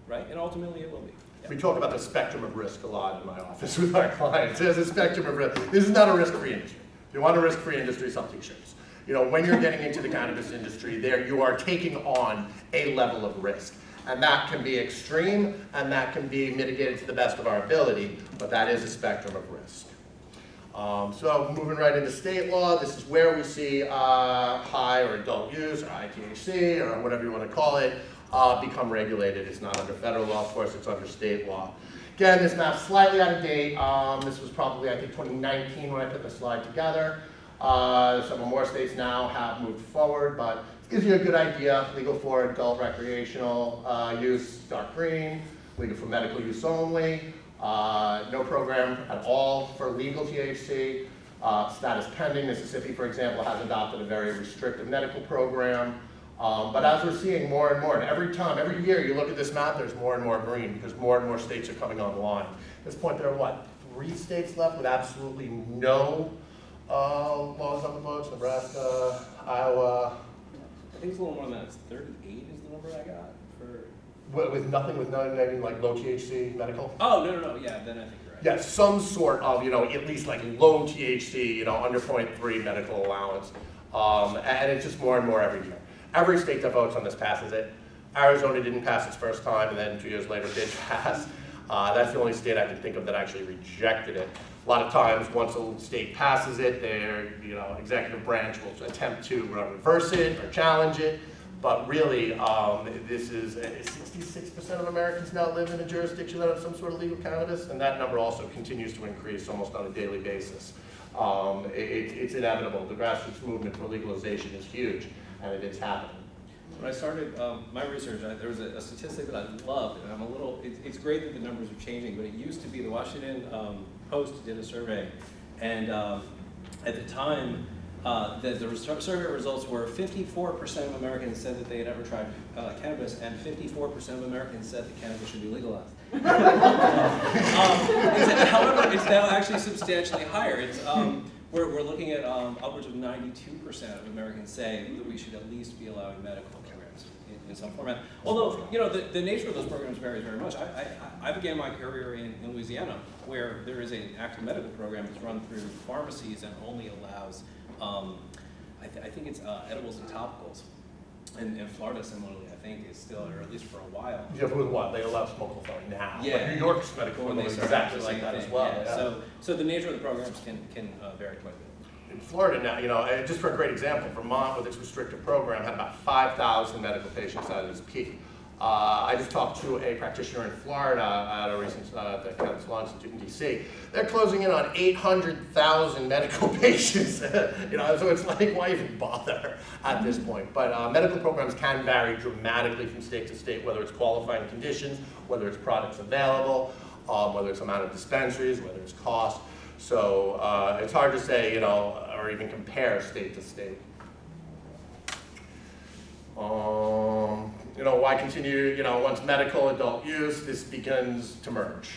right? And ultimately, it will be. Yeah. We talk about the spectrum of risk a lot in my office with our clients. There's a spectrum of risk. This is not a risk-free industry. If you want a risk-free industry, something shifts. You know, when you're getting into the cannabis industry, there you are taking on a level of risk. And that can be extreme, and that can be mitigated to the best of our ability, but that is a spectrum of risk. So moving right into state law, this is where we see high or adult use, or ITHC, or whatever you want to call it, become regulated. It's not under federal law, of course, it's under state law. Again, this map's slightly out of date. This was probably, I think, 2019 when I put the slide together. Some more states now have moved forward, but it gives you a good idea. Legal for adult recreational use, dark green. Legal for medical use only. No program at all for legal THC. Status pending. Mississippi, for example, has adopted a very restrictive medical program. But as we're seeing more and more, and every year you look at this map, there's more and more green because more and more states are coming online. At this point, there are, what, 3 states left with absolutely no laws on the books? Nebraska, Iowa. I think it's a little more than that. It's 38 is the number I got for. With nothing, with none, I mean, like low THC medical? Oh, no, yeah, then I think you're right. Yeah, some sort of, you know, at least like low THC, you know, under 0.3 medical allowance. And it's just more and more every year. Every state that votes on this passes it. Arizona didn't pass its first time, and then 2 years later did pass. That's the only state I can think of that actually rejected it. A lot of times, once a state passes it, their, you know, executive branch will attempt to reverse it or challenge it. But really, this is 66% of Americans now live in a jurisdiction that has some sort of legal cannabis, and that number also continues to increase almost on a daily basis. It's inevitable. The grassroots movement for legalization is huge, and it is happening. When I started my research, there was a statistic that I loved, and I'm a little, it's great that the numbers are changing, but it used to be the Washington Post did a survey, and at the time, the survey results were 54% of Americans said that they had ever tried cannabis, and 54% of Americans said that cannabis should be legalized. However, it's now actually substantially higher. It's, we're looking at upwards of 92% of Americans say that we should at least be allowing medical programs in some format. Although, you know, the nature of those programs varies very much. I began my career in Louisiana, where there is an active medical program that's run through pharmacies and only allows I think it's edibles and topicals, and Florida similarly, I think, is still, or at least for a while. Yeah, for what? They allow smokeable tobacco now. Yeah. Like New York's medical is exactly like that as well. Yeah. Yeah. So the nature of the programs can vary quite a bit. In Florida now, you know, just for a great example, Vermont with its restrictive program had about 5,000 medical patients at its peak. I just talked to a practitioner in Florida at a recent Cannabis Law Institute in D.C. They're closing in on 800,000 medical patients, you know, so it's like, why even bother at this point? But medical programs can vary dramatically from state to state, whether it's qualifying conditions, whether it's products available, whether it's amount of dispensaries, whether it's cost. So it's hard to say, you know, or even compare state to state. You know, why continue, you know, once medical adult use, this begins to merge.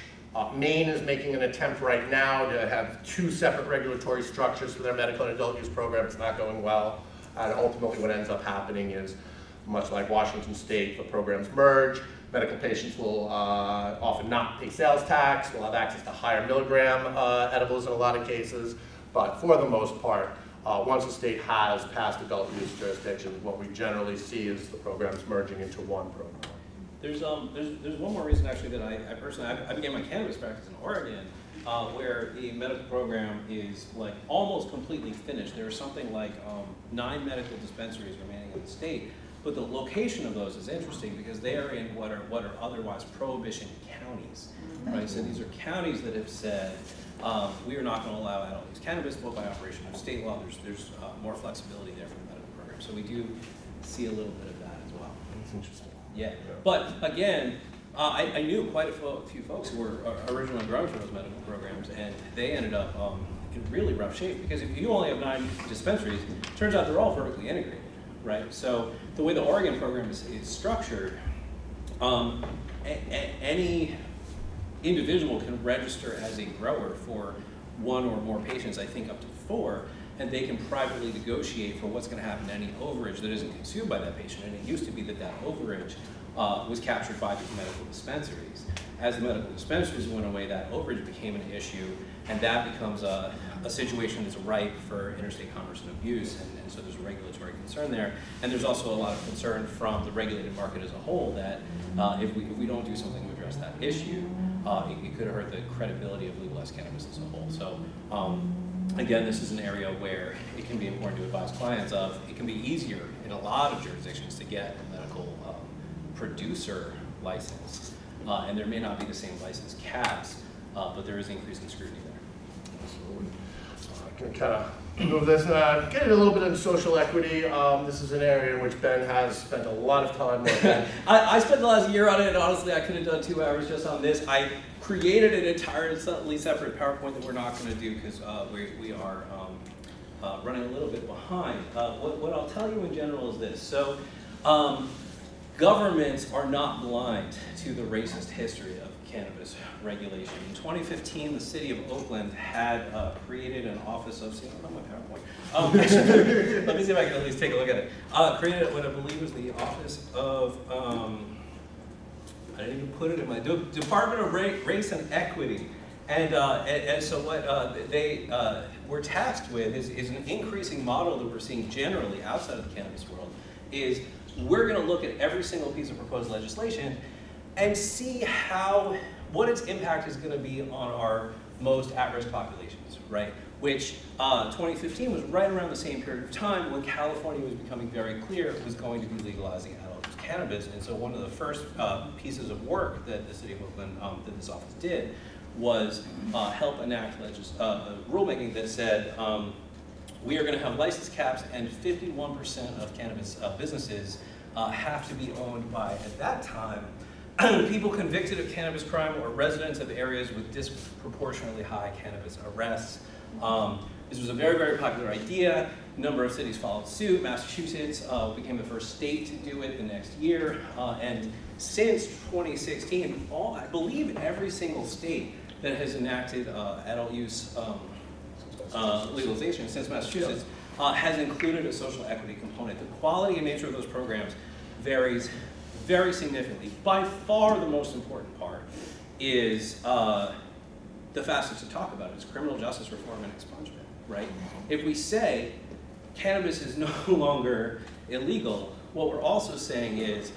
Maine is making an attempt right now to have 2 separate regulatory structures for their medical and adult use program. It's not going well. And ultimately what ends up happening is, much like Washington State, the programs merge. Medical patients will often not pay sales tax, will have access to higher milligram edibles in a lot of cases. But for the most part, once a state has passed adult use jurisdictions, what we generally see is the programs merging into one program. There's one more reason actually that I personally, I began my cannabis practice in Oregon, where the medical program is like almost completely finished. There are something like 9 medical dispensaries remaining in the state, but the location of those is interesting because they are in what are otherwise prohibition counties, right? So these are counties that have said, we are not going to allow adult use cannabis, but by operation of state law, there's more flexibility there for the medical program. So we do see a little bit of that as well. That's interesting. Yeah. But again, I knew quite a few folks who were originally growing from those medical programs, and they ended up in really rough shape, because if you only have 9 dispensaries, it turns out they're all vertically integrated, right? So the way the Oregon program is structured, any individual can register as a grower for 1 or more patients, I think up to 4, and they can privately negotiate for what's going to happen to any overage that isn't consumed by that patient. And it used to be that that overage was captured by these medical dispensaries. As the medical dispensaries went away, that overage became an issue, and that becomes a situation that's ripe for interstate commerce and abuse, and so there's a regulatory concern there. And there's also a lot of concern from the regulated market as a whole that if we don't do something to address that issue, it could hurt the credibility of legalized cannabis as a whole. So again, this is an area where it can be important to advise clients of. It can be easier in a lot of jurisdictions to get a medical producer license, and there may not be the same license caps, but there is increasing scrutiny there. Absolutely. I can kind of move this and get a little bit into social equity. This is an area in which Ben has spent a lot of time working. I spent the last year on it, and honestly, I could have done 2 hours just on this. I created an entirely separate PowerPoint that we're not going to do because we are running a little bit behind. What I'll tell you in general is this. So governments are not blind to the racist history of cannabis regulation. In 2015, the city of Oakland had created an office of, see, I don't have my PowerPoint. Let me see if I can at least take a look at it. Created what I believe was the office of, I didn't even put it in my Department of Race and Equity, and so what they were tasked with is an increasing model that we're seeing generally outside of the cannabis world. Is we're going to look at every single piece of proposed legislation and see how what its impact is going to be on our most at-risk populations, right? Which 2015 was right around the same period of time when California was becoming very clear it was going to be legalizing cannabis, and so one of the first pieces of work that the city of Oakland, that this office did, was help enact rulemaking that said we are going to have license caps, and 51% of cannabis businesses have to be owned by, at that time, people convicted of cannabis crime or residents of areas with disproportionately high cannabis arrests. This was a very, very popular idea. A number of cities followed suit. Massachusetts became the first state to do it the next year. And since 2016, I believe every single state that has enacted adult use legalization since Massachusetts has included a social equity component. The quality and nature of those programs varies very significantly. By far the most important part is the fastest to talk about it is criminal justice reform and expungement, right? If we say cannabis is no longer illegal, what we're also saying is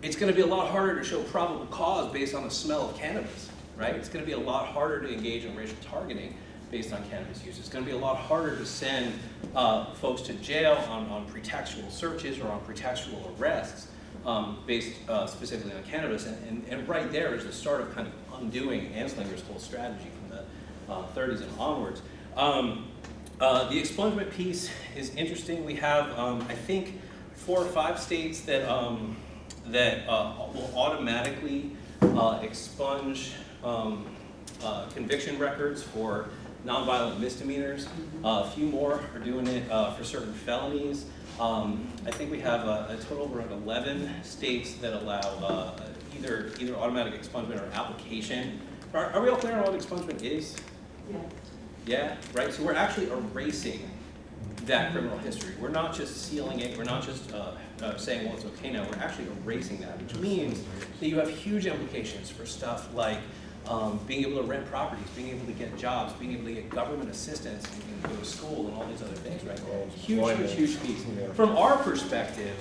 it's going to be a lot harder to show probable cause based on the smell of cannabis, right? It's going to be a lot harder to engage in racial targeting based on cannabis use. It's going to be a lot harder to send folks to jail on pretextual searches or on pretextual arrests based specifically on cannabis. And right there is the start of kind of undoing Anslinger's whole strategy from the 30s and onwards. The expungement piece is interesting. We have, I think, 4 or 5 states that will automatically expunge conviction records for nonviolent misdemeanors. A few more are doing it for certain felonies. I think we have a total of around 11 states that allow either automatic expungement or application. Are we all clear on what expungement is? Yeah. Yeah, right? So we're actually erasing that criminal history. We're not just sealing it. We're not just saying, well, it's okay now. We're actually erasing that, which means that you have huge implications for stuff like being able to rent properties, being able to get jobs, being able to get government assistance, and go to school, and all these other things, right? Huge, huge, huge piece. From our perspective,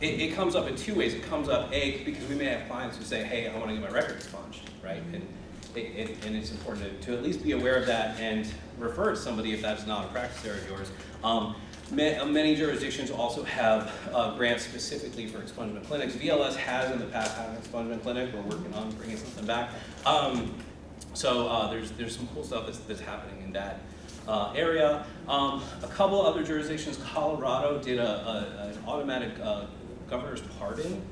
it comes up in 2 ways. It comes up, A, because we may have clients who say, hey, I want to get my record expunged, right? And it's important to at least be aware of that and refer to somebody if that's not a practice area of yours. Many jurisdictions also have grants specifically for expungement clinics. VLS has in the past had an expungement clinic. We're working on bringing something back. So there's some cool stuff that's happening in that area. A couple other jurisdictions, Colorado did an automatic governor's pardon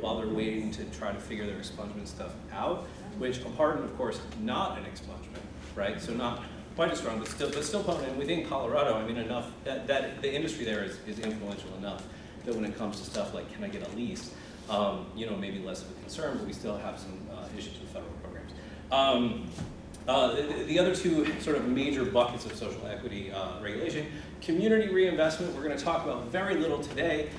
while they're waiting to try to figure their expungement stuff out, which a pardon, of course, not an expungement, right? So not quite as strong, but still potent. And within Colorado, I mean, enough that the industry there is influential enough that when it comes to stuff like, can I get a lease, you know, maybe less of a concern, but we still have some issues with federal programs. The other two sort of major buckets of social equity regulation, community reinvestment, we're going to talk about very little today,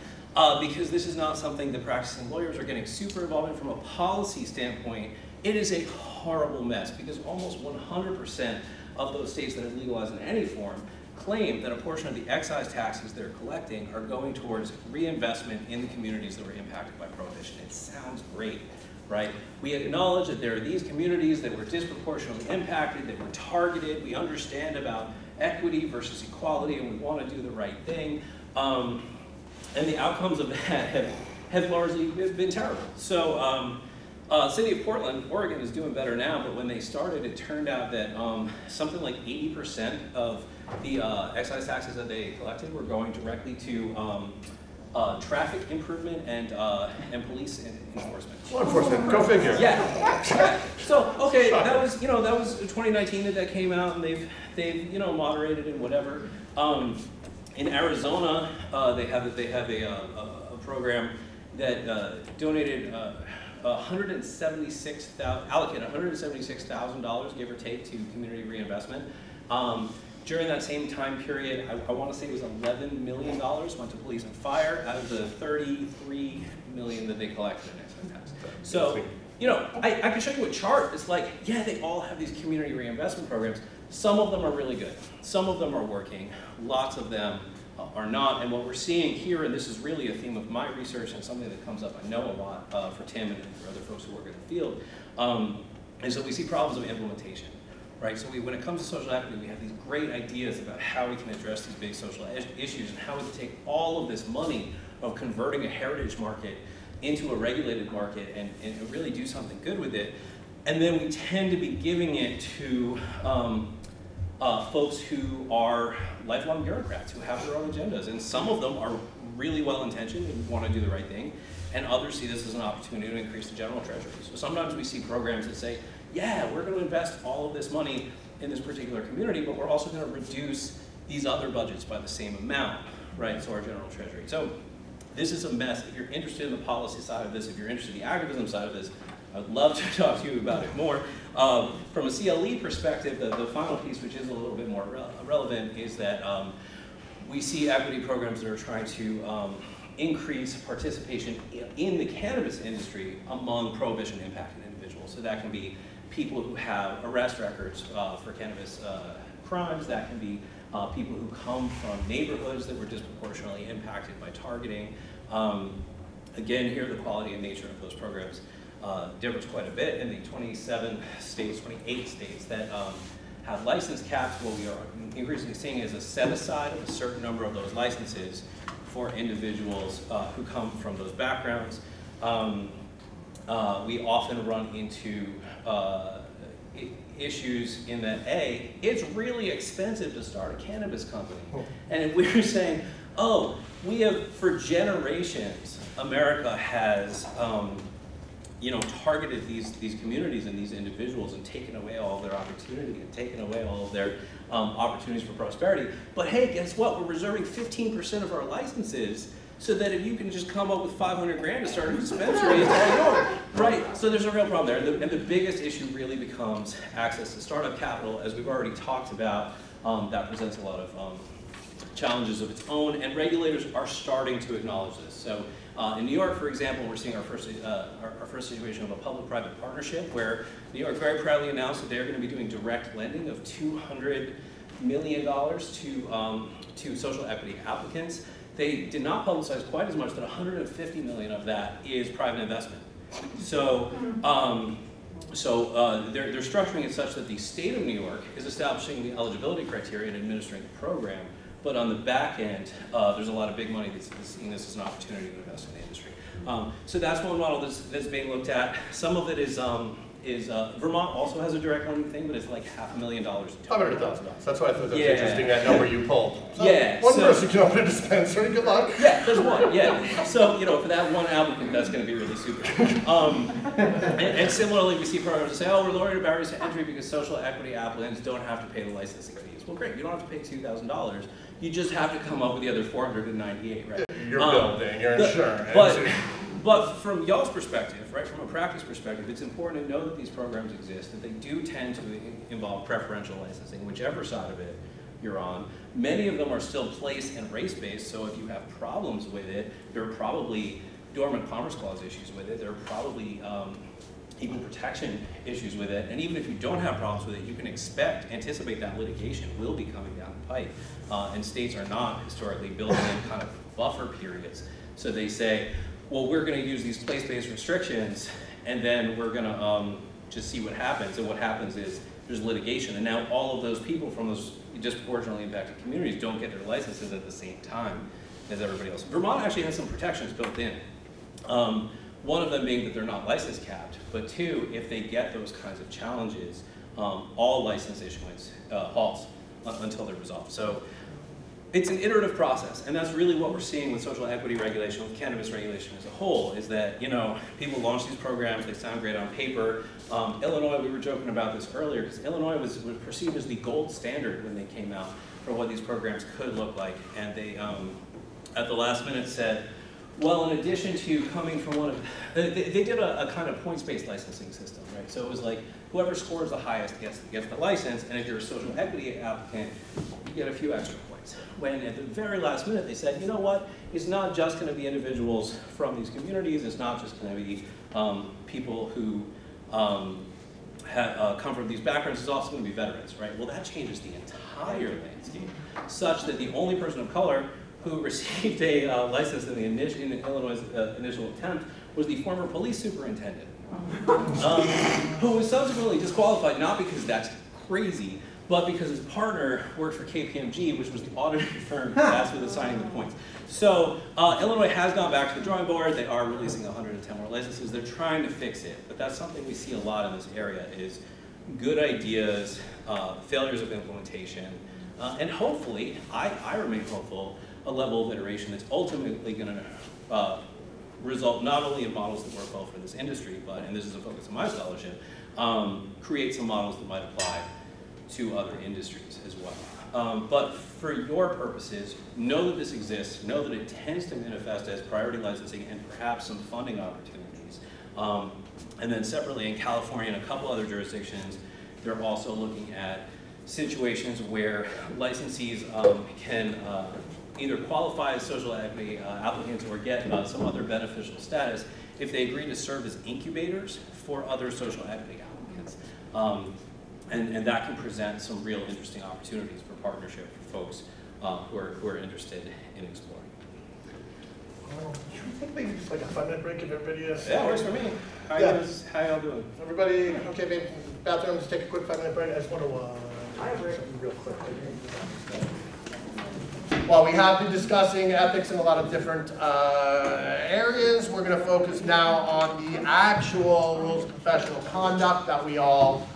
because this is not something that practicing lawyers are getting super involved in. From a policy standpoint, it is a horrible mess, because almost 100% of those states that have legalized in any form claim that a portion of the excise taxes they're collecting are going towards reinvestment in the communities that were impacted by prohibition. It sounds great, right? We acknowledge that there are these communities that were disproportionately impacted, that were targeted. We understand about equity versus equality, and we want to do the right thing. And the outcomes of that have largely been terrible. So City of Portland, Oregon, is doing better now, but when they started, it turned out that something like 80% of the excise taxes that they collected were going directly to traffic improvement and police enforcement. Law enforcement, go figure. Yeah. So okay, that was, you know, that was 2019 that came out, and they've you know, moderated and whatever. In Arizona, they have a program that donated allocated $176,000, give or take, to community reinvestment. During that same time period, I want to say it was $11 million went to police and fire out of the $33 million that they collected in excise tax. So, you know, I can show you a chart. It's like, yeah, they all have these community reinvestment programs. Some of them are really good. Some of them are working. Lots of them are not. And what we're seeing here, and this is really a theme of my research and something that comes up, I know, a lot for Tim and for other folks who work in the field, is that we see problems of implementation. Right, so when it comes to social equity, we have these great ideas about how we can address these big social issues and how we can take all of this money of converting a heritage market into a regulated market and really do something good with it. And then we tend to be giving it to folks who are lifelong bureaucrats, who have their own agendas. And some of them are really well-intentioned and want to do the right thing, and others see this as an opportunity to increase the general treasury. So sometimes we see programs that say, yeah, we're going to invest all of this money in this particular community, but we're also going to reduce these other budgets by the same amount, right? So our general treasury. So this is a mess. If you're interested in the policy side of this, if you're interested in the activism side of this, I'd love to talk to you about it more. From a CLE perspective, the final piece, which is a little bit more relevant, is that we see equity programs that are trying to increase participation in the cannabis industry among prohibition-impacted individuals. So that can be people who have arrest records for cannabis crimes. That can be people who come from neighborhoods that were disproportionately impacted by targeting. Again, here the quality and nature of those programs differs quite a bit. In the 28 states that have license caps, what we are increasingly seeing is a set aside of a certain number of those licenses for individuals who come from those backgrounds. We often run into issues in that, A, it's really expensive to start a cannabis company. And we're saying, oh, we have, for generations, America has you know, targeted these communities and these individuals and taken away all of their opportunity and taken away all of their opportunities for prosperity. But hey, guess what? We're reserving 15% of our licenses, so that if you can just come up with 500 grand to start a dispensary, it's all yours, right? So there's a real problem there. And the biggest issue really becomes access to startup capital. As we've already talked about, that presents a lot of challenges of its own, and regulators are starting to acknowledge this. So in New York, for example, we're seeing our first situation of a public-private partnership, where New York very proudly announced that they're going to be doing direct lending of $200 million to social equity applicants. They did not publicize quite as much, that $150 million of that is private investment. So, they're structuring it such that the state of New York is establishing the eligibility criteria and administering the program, but on the back end, there's a lot of big money that's seeing this as an opportunity to invest in the industry. So that's one model that's being looked at. Some of it is is Vermont also has a direct lending thing, but it's like $500,000. $500,000. That's why I thought that was interesting, that number you pulled. So yeah. One person can open a dispensary, good luck. Yeah, there's one, yeah. So, you know, for that one applicant, that's going to be really super. And similarly, we see programs that say, oh, we're lowering barriers to entry because social equity applicants don't have to pay the licensing fees. Well, great, you don't have to pay $2,000. You just have to come up with the other 498, right? Your building, your insurance. But from y'all's perspective, right, from a practice perspective, it's important to know that these programs exist, that they do tend to involve preferential licensing, whichever side of it you're on. Many of them are still place and race-based, so if you have problems with it, there are probably dormant commerce clause issues with it, there are probably equal protection issues with it, and even if you don't have problems with it, you can anticipate that litigation will be coming down the pipe, and states are not historically building in kind of buffer periods. So they say, well, we're going to use these place-based restrictions, and then we're going to just see what happens. And what happens is there's litigation, and now all of those people from those disproportionately impacted communities don't get their licenses at the same time as everybody else. Vermont actually has some protections built in. One of them being that they're not license capped, but two, if they get those kinds of challenges, all license issuance halts until they're resolved. So, it's an iterative process, and that's really what we're seeing with social equity regulation, with cannabis regulation as a whole, is that, you know, people launch these programs, they sound great on paper. Illinois, we were joking about this earlier, because Illinois was perceived as the gold standard when they came out for what these programs could look like, and they, at the last minute, said, well, in addition to coming from one of, they did a kind of points-based licensing system, right? So it was like, whoever scores the highest gets the license, and if you're a social equity applicant, you get a few extra points. When at the very last minute they said, you know what, it's not just going to be individuals from these communities, it's not just going to be people who come from these backgrounds, it's also going to be veterans, right? Well, that changes the entire landscape, such that the only person of color who received a license in Illinois' initial attempt was the former police superintendent, who was subsequently disqualified, not because that's crazy, but because his partner worked for KPMG, which was the auditing firm tasked with assigning the points. So Illinois has gone back to the drawing board. They are releasing 110 more licenses. They're trying to fix it, but that's something we see a lot in this area is good ideas, failures of implementation, and hopefully, I remain hopeful, a level of iteration that's ultimately going to result not only in models that work well for this industry, but, and this is a focus of my scholarship, create some models that might apply to other industries as well. But for your purposes, know that this exists, know that it tends to manifest as priority licensing and perhaps some funding opportunities. And then separately in California and a couple other jurisdictions, they're also looking at situations where licensees can either qualify as social equity applicants or get some other beneficial status if they agree to serve as incubators for other social equity applicants. And that can present some real interesting opportunities for partnership for folks who are interested in exploring. I think maybe just like a 5-minute break if everybody is. Yeah, works for me. How y'all doing? Everybody, okay, maybe bathroom, just take a quick 5-minute break. I just want to do something real quick. While we have been discussing ethics in a lot of different areas, we're going to focus now on the actual rules of professional conduct that we all,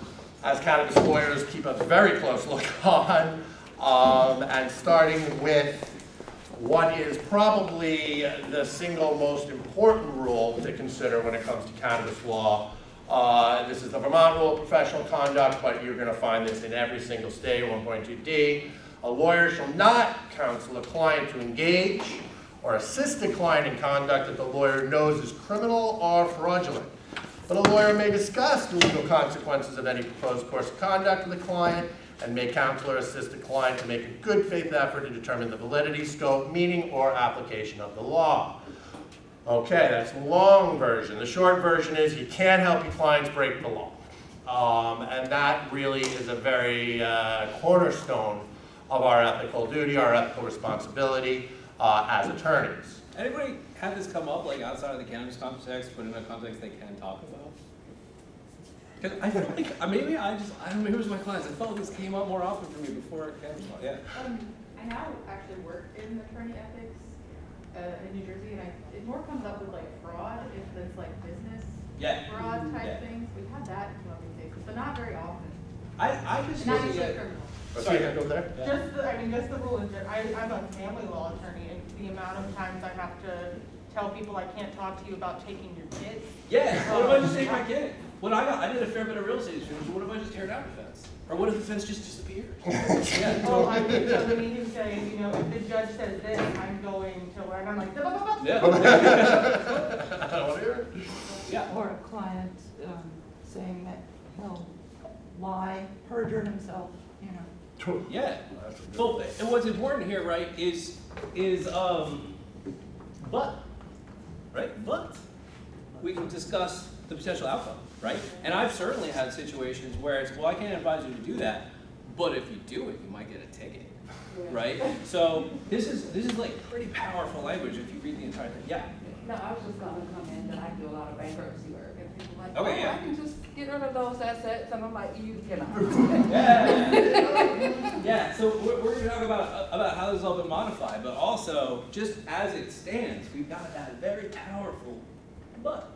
as cannabis lawyers, keep a very close look on, and starting with what is probably the single most important rule to consider when it comes to cannabis law. This is the Vermont Rule of Professional Conduct, but you're going to find this in every single state, 1.2D. A lawyer shall not counsel a client to engage or assist a client in conduct that the lawyer knows is criminal or fraudulent. But a lawyer may discuss the legal consequences of any proposed course of conduct with a client and may counsel or assist a client to make a good faith effort to determine the validity, scope, meaning, or application of the law. Okay, that's the long version. The short version is you can't help your clients break the law. And that really is a very cornerstone of our ethical duty, our ethical responsibility as attorneys. Anybody have this come up, like, outside of the cannabis context, but in a context they can talk about? Because I feel like, maybe I don't know, it was my clients, I felt this came up more often for me before cannabis law, yeah. I now actually work in attorney ethics in New Jersey, and it more comes up with, like, fraud, if it's, like, business yeah, fraud type things. We've had that in Columbia cases, but not very often. I just not usually criminal. Sorry, go over there. Yeah. Just the, I mean, just the rule is that I'm a family law attorney, and the amount of times I have to tell people I can't talk to you about taking your kids. Yeah. What if I just take my kid? When I did a fair bit of real estate insurance. What if I just tear down the fence? Or what if the fence just disappeared? Yeah. Well, I think so. The meeting says, you know, if the judge says this, I'm going to learn. I'm like, yeah. Or a client saying that he'll lie, perjure himself, you know. Yeah. Well, and what's important here, right, is we can discuss the potential outcome, right? And I've certainly had situations where it's, well, I can't advise you to do that, but if you do it, you might get a ticket, right? So this is like pretty powerful language if you read the entire thing. Yeah. No, I was just going to comment that I do a lot of bankruptcy work, and people are like, okay, I can just get rid of those assets, and I'm like, you cannot. Yeah. Yeah. So we're going to talk about how this has all been modified, but also just as it stands, we've got that very powerful but.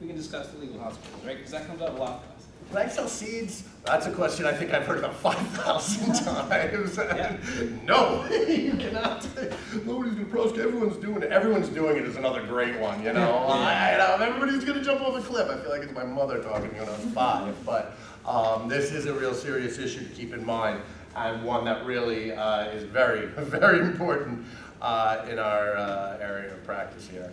We can discuss the legal hospitals, right? Because that comes up a lot for us. Can I sell seeds? That's a question I think I've heard about 5,000 times. Yeah. No, you cannot. Nobody's going to protest. Everyone's doing it. Everyone's doing it is another great one, you know? Yeah. Everybody's going to jump off a cliff. I feel like it's my mother talking to me when I was 5. But this is a real serious issue to keep in mind, and one that really is very, very important in our area of practice here.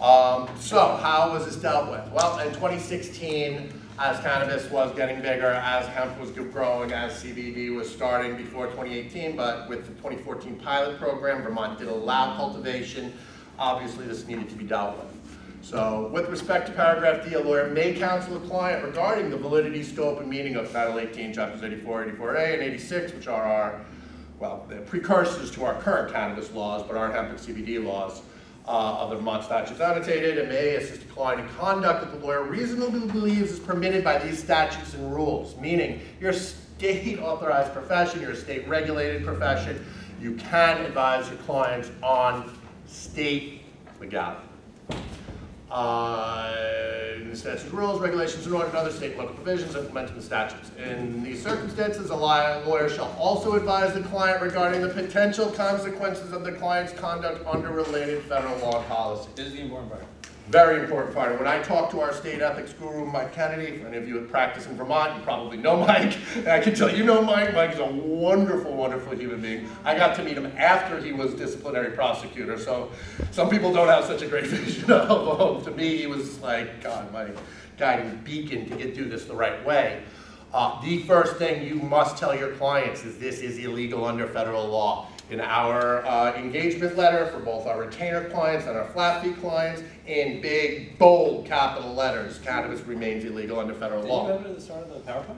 So how was this dealt with? Well, in 2016, as cannabis was getting bigger, as hemp was growing, as CBD was starting before 2018, but with the 2014 pilot program, Vermont did allow cultivation. Obviously, this needed to be dealt with. So with respect to paragraph D, a lawyer may counsel a client regarding the validity, scope, and meaning of Title 18, Chapters 84, 84A, and 86, which are our, well, the precursors to our current cannabis laws, but our hemp and CBD laws. Of the Vermont statutes annotated, and may assist a client in conduct that the lawyer reasonably believes is permitted by these statutes and rules, meaning your state-authorized profession, your state-regulated profession, you can advise your clients on state legality. The statutes, rules, regulations, and other state and local provisions implemented in the statutes. In these circumstances, a lawyer shall also advise the client regarding the potential consequences of the client's conduct under related federal law and policy. This is the important part. Very important part. When I talk to our state ethics guru, Mike Kennedy, for any of you that practice in Vermont, you probably know Mike. And I can tell you know Mike. Mike is a wonderful, wonderful human being. I got to meet him after he was disciplinary prosecutor, so some people don't have such a great vision of him. To me, he was like, God, my guiding beacon to get through this the right way. The first thing you must tell your clients is this is illegal under federal law. In our engagement letter for both our retainer clients and our flat fee clients, in big, bold capital letters, cannabis remains illegal under federal law. Did you go to the start of the PowerPoint?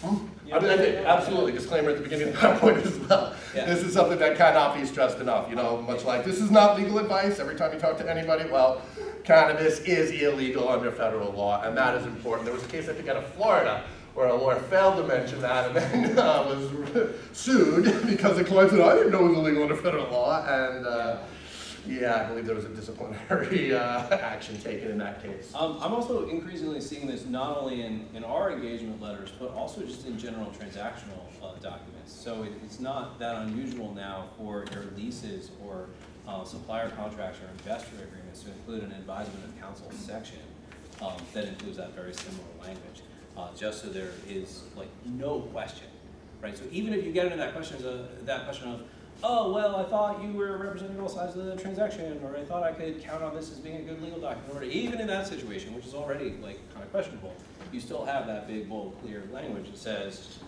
Hmm? I did, absolutely. Disclaimer at the beginning of the PowerPoint as well. Yeah. This is something that cannot be stressed enough, you know, much like this is not legal advice. Every time you talk to anybody, well, cannabis is illegal under federal law, and that is important. There was a case, I think, out of Florida, where a lawyer failed to mention that and then was sued because the client said, I didn't know it was illegal under federal law. And yeah, I believe there was a disciplinary action taken in that case. I'm also increasingly seeing this not only in our engagement letters, but also just in general transactional documents. So it's not that unusual now for your leases or supplier contracts or investor agreements to include an advisement of counsel section that includes that very similar language. Just so there is like no question, right? So even if you get into that question of, oh well, I thought you were representing all sides of the transaction, or I thought I could count on this as being a good legal document, or even in that situation, which is already like kind of questionable, you still have that big, bold, clear language that says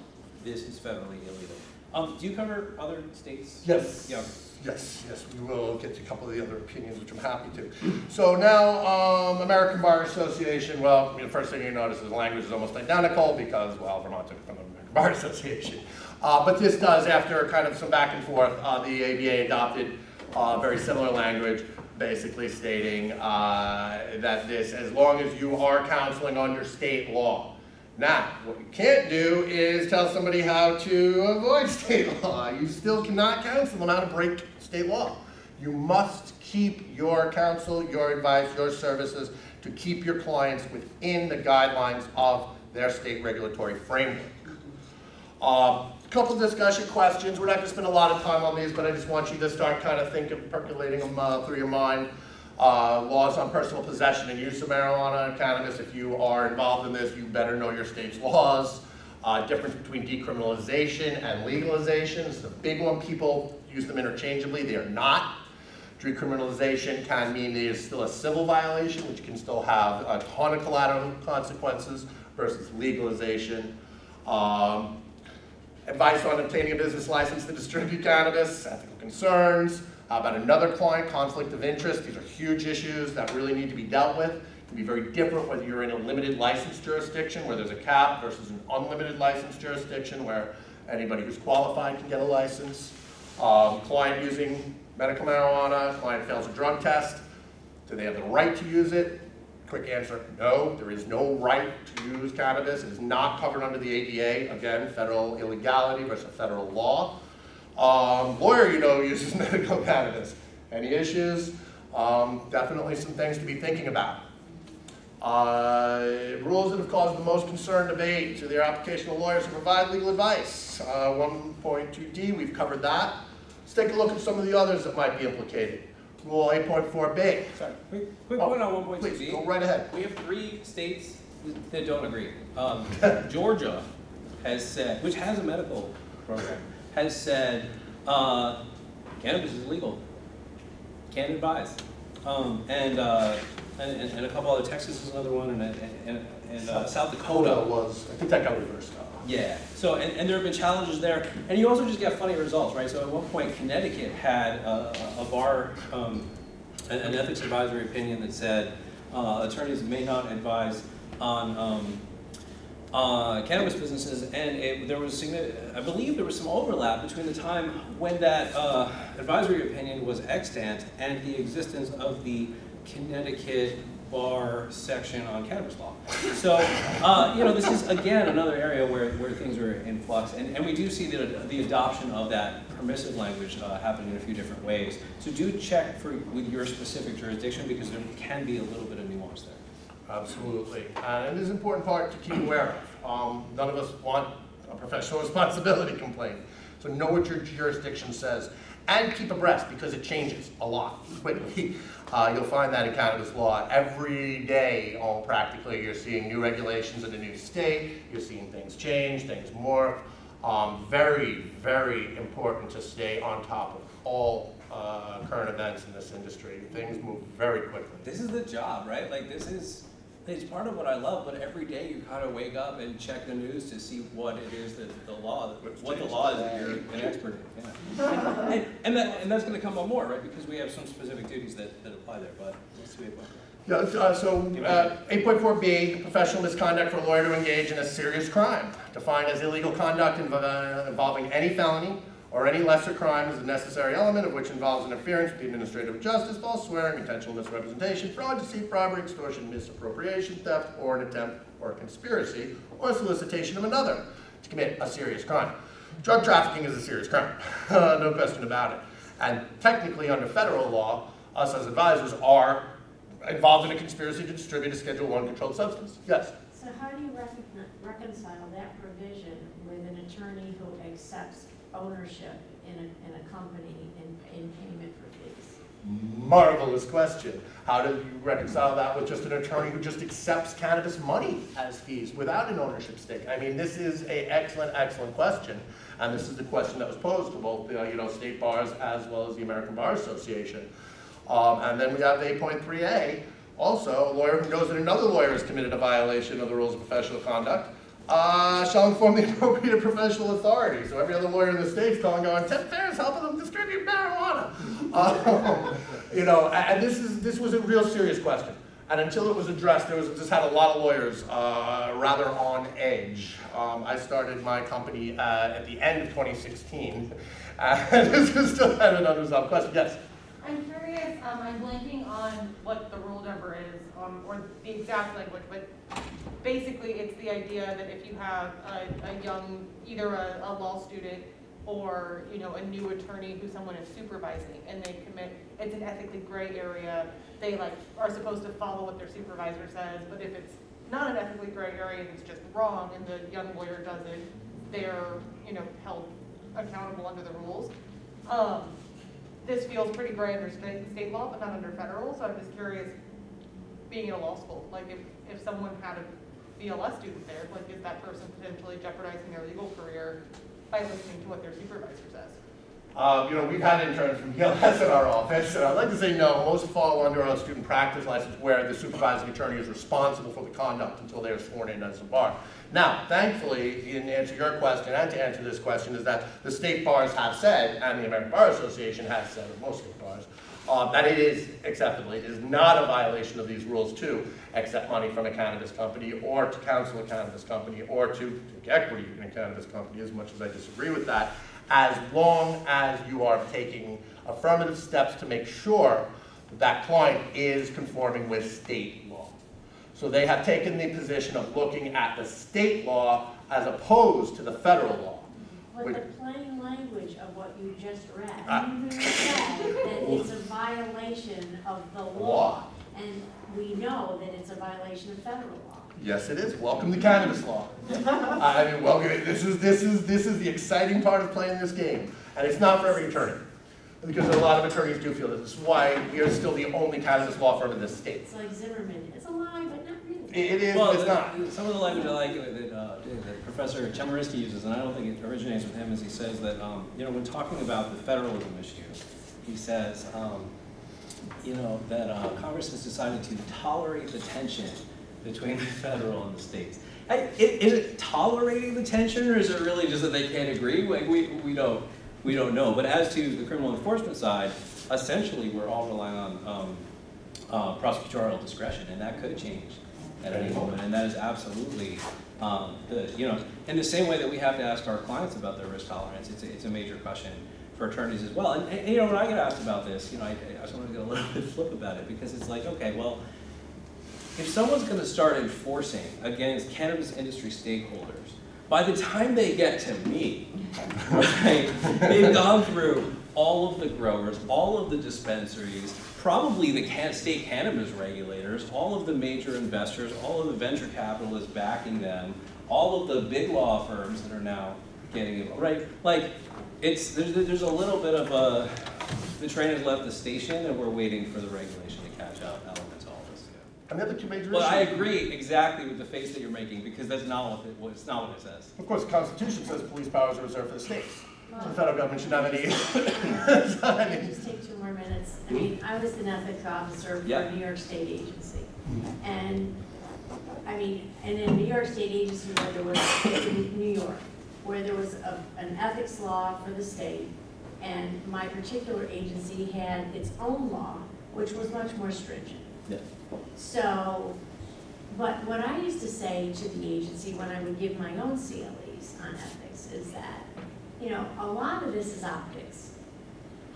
this is federally illegal. Do you cover other states? Yes. Yeah. Yes, yes, we will get to a couple of the other opinions, which I'm happy to. So now, American Bar Association, well, the first thing you notice is the language is almost identical because, well, Vermont took it from the American Bar Association. But this does, after kind of some back and forth, the ABA adopted very similar language, basically stating that this, as long as you are counseling under state law. Now, what you can't do is tell somebody how to avoid state law. You still cannot counsel them how to break state law. You must keep your counsel, your advice, your services to keep your clients within the guidelines of their state regulatory framework. A couple discussion questions. We're not going to spend a lot of time on these, but I just want you to start kind of thinking, percolating them through your mind. Laws on personal possession and use of marijuana and cannabis. If you are involved in this, you better know your state's laws. Difference between decriminalization and legalization is the big one. People use them interchangeably. They are not. Decriminalization can mean it is still a civil violation, which can still have a ton of collateral consequences, versus legalization. Advice on obtaining a business license to distribute cannabis, ethical concerns, about another client, conflict of interest. These are huge issues that really need to be dealt with. It can be very different whether you're in a limited license jurisdiction where there's a cap versus an unlimited license jurisdiction where anybody who's qualified can get a license. Client using medical marijuana, client fails a drug test. Do they have the right to use it? Quick answer, no, there is no right to use cannabis. It is not covered under the ADA. Again, federal illegality versus federal law. Lawyer, you know, uses medical cannabis. Any issues? Definitely some things to be thinking about. Rules that have caused the most concern, debate to their application of lawyers to provide legal advice. 1.2D, we've covered that. Let's take a look at some of the others that might be implicated. Rule 8.4B. Sorry, quick one on 1.2B. Please, go right ahead. We have 3 states that don't agree. Georgia has said, which has a medical program, has said cannabis is illegal. Can't advise. And a couple other. Texas is another one, and South Dakota was. I think that got reversed. Yeah. So and there have been challenges there, and you also just get funny results, right? So at one point, Connecticut had a bar, an ethics advisory opinion that said attorneys may not advise on cannabis businesses, and there was, I believe, there was some overlap between the time when that advisory opinion was extant and the existence of the Connecticut bar section on cannabis law. So, you know, this is again another area where things are in flux, and we do see the adoption of that permissive language happening in a few different ways. So do check with your specific jurisdiction, because there can be a little bit of nuance there. Absolutely, and this is an important part to keep aware of. None of us want a professional responsibility complaint. So know what your jurisdiction says, and keep abreast, because it changes a lot quickly. You'll find that in cannabis law. Every day, practically, you're seeing new regulations in a new state, you're seeing things change, things morph. Very, very important to stay on top of all current events in this industry. Things move very quickly. This is the job, right? Like, this is, it's part of what I love, but every day you kind of wake up and check the news to see what it is that the law is that you're an expert in. Yeah. and that's going to come up more, right? Because we have some specific duties that apply there, but let's see what. Yeah, so 8.4B, professional misconduct for a lawyer to engage in a serious crime, defined as illegal conduct involving any felony or any lesser crime as a necessary element of which involves interference with the administrative justice, false swearing, intentional misrepresentation, fraud, deceit, bribery, extortion, misappropriation, theft, or an attempt or a conspiracy, or solicitation of another to commit a serious crime. Drug trafficking is a serious crime, no question about it. And technically, under federal law, us as advisors are involved in a conspiracy to distribute a Schedule I controlled substance. Yes? So how do you reconcile that provision with an attorney who accepts ownership in a company in payment for fees? Marvelous question. How do you reconcile that with just an attorney who just accepts cannabis money as fees without an ownership stake? I mean, this is an excellent, excellent question. And this is the question that was posed to both the state bars as well as the American Bar Association. And then we have 8.3A, also, a lawyer who knows that another lawyer has committed a violation of the rules of professional conduct shall inform the appropriate professional authority. So every other lawyer in the state's calling, going, Tim Fair's helping them distribute marijuana. You know, and this was a real serious question. And until it was addressed, there was just had a lot of lawyers rather on edge. I started my company at the end of 2016, and this is still kind of an unresolved question. Yes. I'm curious, I'm blanking on what the rule number is, or the exact language, but basically it's the idea that if you have a young, either a law student or a new attorney who someone is supervising, and they commit, it's an ethically gray area. They are supposed to follow what their supervisor says, but if it's not an ethically gray area and it's just wrong and the young lawyer does it, they're held accountable under the rules. This feels pretty gray under state law, but not under federal, so I'm just curious, being in a law school, if someone had a BLS student there, is that person potentially jeopardizing their legal career by listening to what their supervisor says? We've had interns from BLS in our office, and I'd like to say no, most fall under a student practice license where the supervising attorney is responsible for the conduct until they are sworn in as a bar. Now, thankfully, in answer to your question, and to answer this question, is that the state bars have said, and the American Bar Association has said, most state bars, that it is acceptable. It is not a violation of these rules to accept money from a cannabis company or to counsel a cannabis company or to take equity in a cannabis company, as much as I disagree with that, as long as you are taking affirmative steps to make sure that client is conforming with state law. So they have taken the position of looking at the state law as opposed to the federal law. But the plain language of what you just read, you said that it's a violation of the law, and we know that it's a violation of federal law. Yes, it is. Welcome to cannabis law. I mean, well, this is the exciting part of playing this game, and it's not for every attorney, because a lot of attorneys do feel that. This is why we are still the only cannabis law firm in this state. It's like Zimmerman. It's a lie, but not really. It is. Well, it's not. Some of the language I like that Professor Chemerinsky uses, and I don't think it originates with him, is he says that when talking about the federalism issue, he says that Congress has decided to tolerate the tension between the federal and the states. Is it tolerating the tension, or is it really just that they can't agree? Like we don't know. But as to the criminal enforcement side, essentially we're all relying on prosecutorial discretion, and that could change at any moment. And that is absolutely in the same way that we have to ask our clients about their risk tolerance. It's a major question for attorneys as well. And when I get asked about this, I just want to get a little bit flip about it, because it's like, okay, well, if someone's going to start enforcing against cannabis industry stakeholders, by the time they get to me, right, they've gone through all of the growers, all of the dispensaries, probably the state cannabis regulators, all of the major investors, all of the venture capitalists backing them, all of the big law firms that are now getting involved, right? There's a little bit of a, the train has left the station and we're waiting for the regulation to catch up. Another two major issues. Well, I agree exactly with the face that you're making, because that's not what it's not what it says. Of course, the Constitution says police powers are reserved for the states. Well, so the federal government should not have any. Can I just take 2 more minutes? I mean, I was an ethics officer for a New York State agency, and in New York State agency where there was an ethics law for the state, and my particular agency had its own law, which was much more stringent. Yeah. So, but what I used to say to the agency when I would give my own CLEs on ethics is that, a lot of this is optics.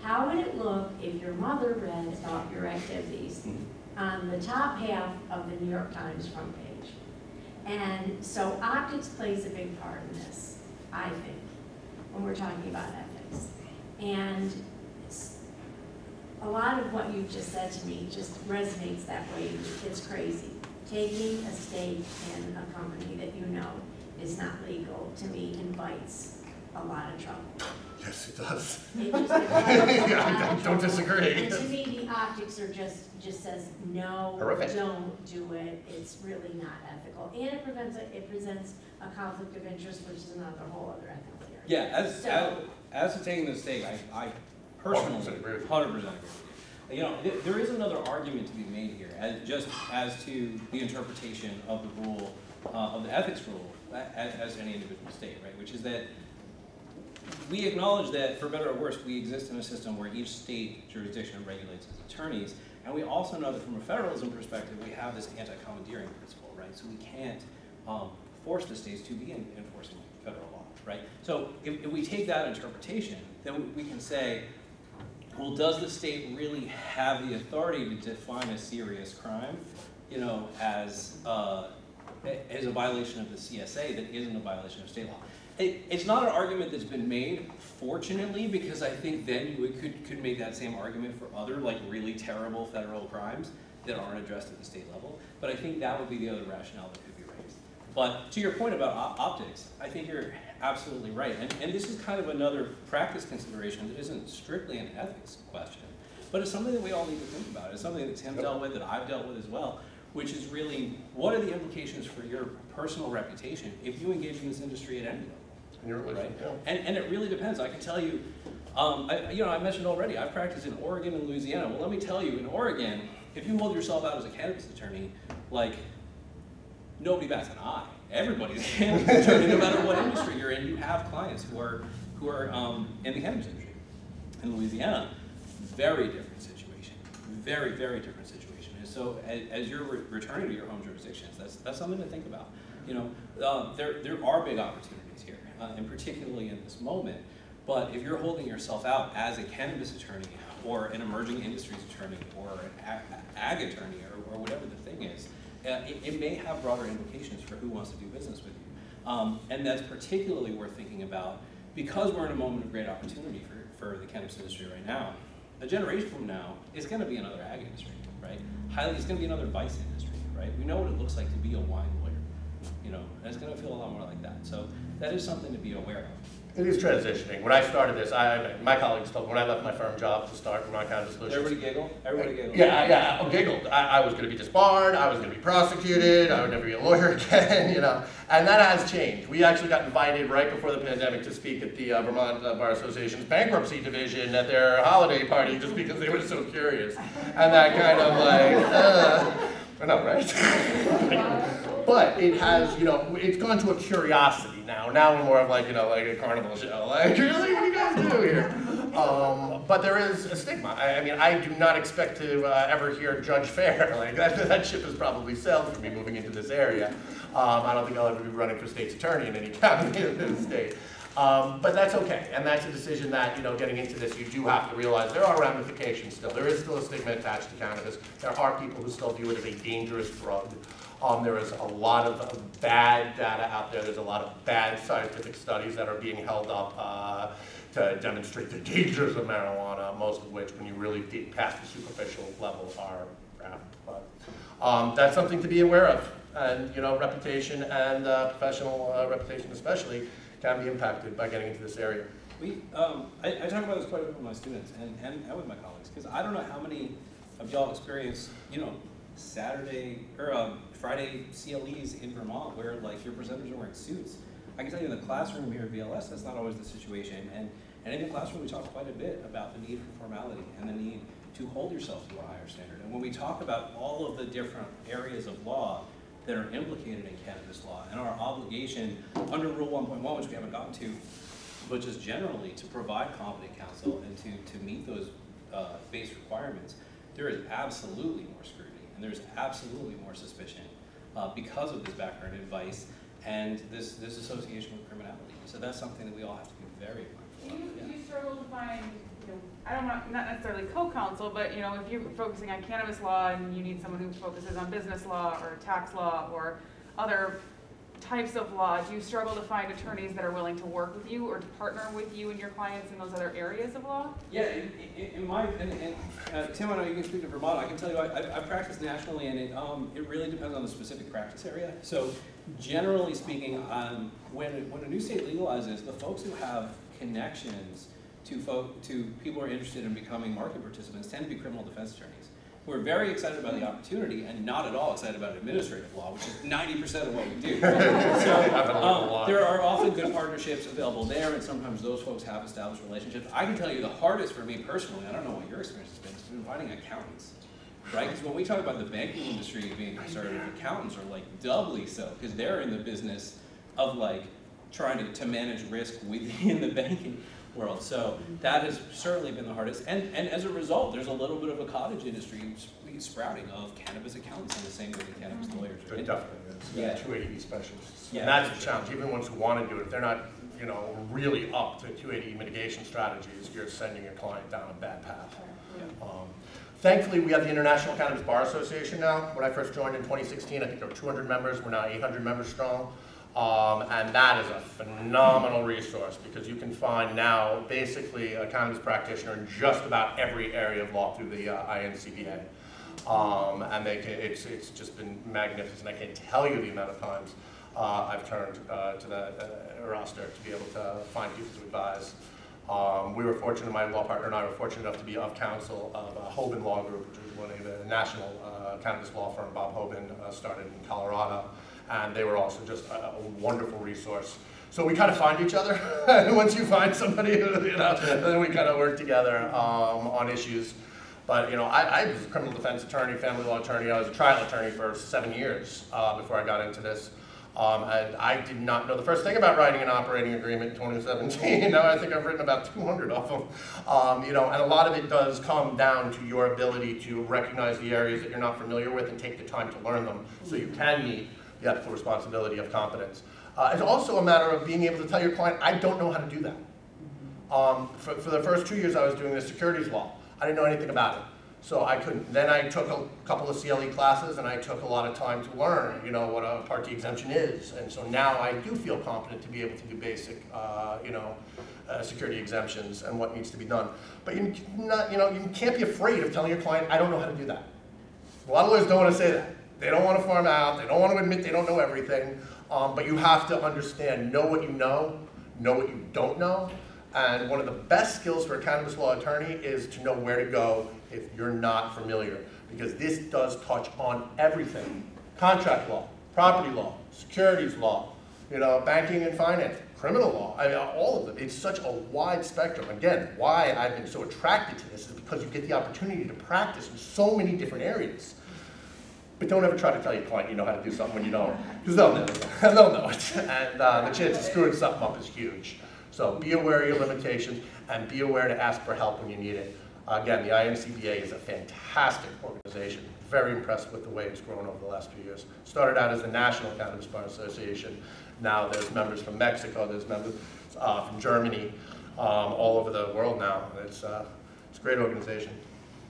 How would it look if your mother read about your activities on the top half of the New York Times front page? And so optics plays a big part in this, I think, when we're talking about ethics. And a lot of what you've just said to me just resonates that way. It's crazy. Taking a stake in a company that is not legal, to me, invites a lot of trouble. Yes, it does. It just I don't disagree. And to me, the optics are just says, no, horrific. Don't do it. It's really not ethical. And it presents a conflict of interest, which is another whole other ethical area. Yeah, as to taking the stake, I personally, 100% agree with you. There is another argument to be made here, just as to the interpretation of the rule, of the ethics rule, as any individual state, right? Which is that we acknowledge that, for better or worse, we exist in a system where each state jurisdiction regulates its attorneys, and we also know that from a federalism perspective, we have this anti-commandeering principle, right? So we can't force the states to be enforcing federal law, right? So if we take that interpretation, then we can say, well, does the state really have the authority to define a serious crime, as is a violation of the CSA that isn't a violation of state law. It's not an argument that's been made, fortunately, because I think then you could make that same argument for other, like, really terrible federal crimes that aren't addressed at the state level. But I think that would be the other rationale that could be raised. But to your point about optics, I think you're absolutely right. And this is kind of another practice consideration that isn't strictly an ethics question, but it's something that we all need to think about. It's something that Tim dealt with, that I've dealt with as well, which is really, what are the implications for your personal reputation if you engage in this industry at any level? Right? Yeah. And it really depends. I can tell you, I mentioned already, I've practiced in Oregon and Louisiana. Well, let me tell you, in Oregon, if you hold yourself out as a cannabis attorney, like, nobody bats an eye. Everybody's a cannabis attorney, no matter what industry you're in. You have clients who are in the cannabis industry. In Louisiana, very different situation. Very, very different situation. And so, as you're returning to your home jurisdictions, that's something to think about. You know, there are big opportunities here. And particularly in this moment, but if you're holding yourself out as a cannabis attorney or an emerging industries attorney or an ag attorney or whatever the thing is, it may have broader implications for who wants to do business with you. And that's particularly worth thinking about because we're in a moment of great opportunity for the cannabis industry right now. A generation from now, it's going to be another ag industry, right? It's going to be another vice industry, right? We know what it looks like to be a wine lawyer, you know, and it's going to feel a lot more like that. So that is something to be aware of. It is transitioning. When I started this, my colleagues told me when I left my firm job to start Vermont Cannabis Solutions. Everybody giggle? Everybody giggle? Yeah, I giggled. I was going to be disbarred. I was going to be prosecuted. I would never be a lawyer again, you know. And that has changed. We actually got invited right before the pandemic to speak at the Vermont Bar Association's bankruptcy division at their holiday party just because they were so curious. And that kind of like, I know, right? But it has, you know, it's gone to a curiosity now. Now we're more of like, you know, like a carnival show. Like, really, what do you guys do here? But there is a stigma. I mean, I do not expect to ever hear Judge Fair. Like, that ship has probably sailed for me moving into this area. I don't think I'll ever be running for state's attorney in any county in this state. But that's okay, and that's a decision that, you know, getting into this, you do have to realize there are ramifications still. There is still a stigma attached to cannabis. There are people who still view it as a dangerous drug. There is a lot of bad data out there. There's a lot of bad scientific studies that are being held up to demonstrate the dangers of marijuana, most of which, when you really get past the superficial level, are crap. But that's something to be aware of, and, you know, reputation and professional reputation especially can be impacted by getting into this area. I talk about this quite a bit with my students and with my colleagues, because I don't know how many of y'all experience, you know, Saturday or Friday CLEs in Vermont where, like, your presenters are wearing suits. I can tell you in the classroom here at VLS, that's not always the situation. And in the classroom, we talk quite a bit about the need for formality and the need to hold yourself to a higher standard. And when we talk about all of the different areas of law that are implicated in cannabis law and our obligation under Rule 1.1, which we haven't gotten to, which is generally to provide competent counsel and to meet those base requirements, there is absolutely more scrutiny and there's absolutely more suspicion because of this background advice and this association with criminality. So that's something that we all have to be very mindful of. Do you struggle to find, you know, not necessarily co-counsel, but, you know, if you're focusing on cannabis law and you need someone who focuses on business law or tax law or other types of law, do you struggle to find attorneys that are willing to work with you or to partner with you and your clients in those other areas of law? Yeah, in my opinion, and Tim, I know you can speak to Vermont. I can tell you I practice nationally, and it really depends on the specific practice area. So generally speaking, when a new state legalizes, the folks who have connections to people who are interested in becoming market participants tend to be criminal defense attorneys. We're very excited about the opportunity and not at all excited about administrative law, which is 90% of what we do. So there are often good partnerships available there, and sometimes those folks have established relationships. I can tell you the hardest for me personally, I don't know what your experience has been, it's been finding accountants, right? Because when we talk about the banking industry being conservative, accountants are like doubly so, because they're in the business of like trying to manage risk within the banking world. So that has certainly been the hardest. And as a result, there's a little bit of a cottage industry sprouting of cannabis accountants in the same way that cannabis lawyers are. It definitely is. Yeah. 280E specialists. Yeah. And that's a challenge. Even ones who want to do it, if they're not, you know, really up to 280E mitigation strategies, you're sending your client down a bad path. Yeah. Thankfully, we have the International Cannabis Bar Association now. When I first joined in 2016, I think there were 200 members. We're now 800 members strong. And that is a phenomenal resource because you can find now basically a cannabis practitioner in just about every area of law through the INCBA. And it's just been magnificent. I can't tell you the amount of times I've turned to the roster to be able to find people to advise. We were fortunate, my law partner and I were fortunate enough to be of counsel of Hoban Law Group, which is one of the national cannabis law firm. Bob Hoban started in Colorado, and they were also just a wonderful resource. So we kind of find each other. Once you find somebody, you know, then we kind of work together on issues. But you know, I was a criminal defense attorney, family law attorney. I was a trial attorney for 7 years before I got into this. And I did not know the first thing about writing an operating agreement in 2017. Now I think I've written about 200 of them. You know, and a lot of it does come down to your ability to recognize the areas that you're not familiar with and take the time to learn them so you can meet the ethical responsibility of competence. It's also a matter of being able to tell your client, I don't know how to do that. For the first 2 years I was doing the securities law. I didn't know anything about it. So I couldn't. Then I took a couple of CLE classes, and I took a lot of time to learn, you know, what a Part D exemption is. And so now I do feel competent to be able to do basic, you know, security exemptions and what needs to be done. But you not, you know, you can't be afraid of telling your client, I don't know how to do that. A lot of lawyers don't want to say that. They don't want to farm out. They don't want to admit they don't know everything. But you have to understand, know what you don't know. And one of the best skills for a cannabis law attorney is to know where to go if you're not familiar, because this does touch on everything. Contract law, property law, securities law, you know, banking and finance, criminal law, I mean, all of them. It's such a wide spectrum. Again, why I've been so attracted to this is because you get the opportunity to practice in so many different areas. But don't ever try to tell your client you know how to do something when you don't, because they'll know. They'll know it. And the chance of screwing something up is huge. So be aware of your limitations and be aware to ask for help when you need it. Again, the INCBA is a fantastic organization. Very impressed with the way it's grown over the last few years. Started out as the National Cannabis Bar Association. Now there's members from Mexico, there's members from Germany, all over the world now. It's a great organization.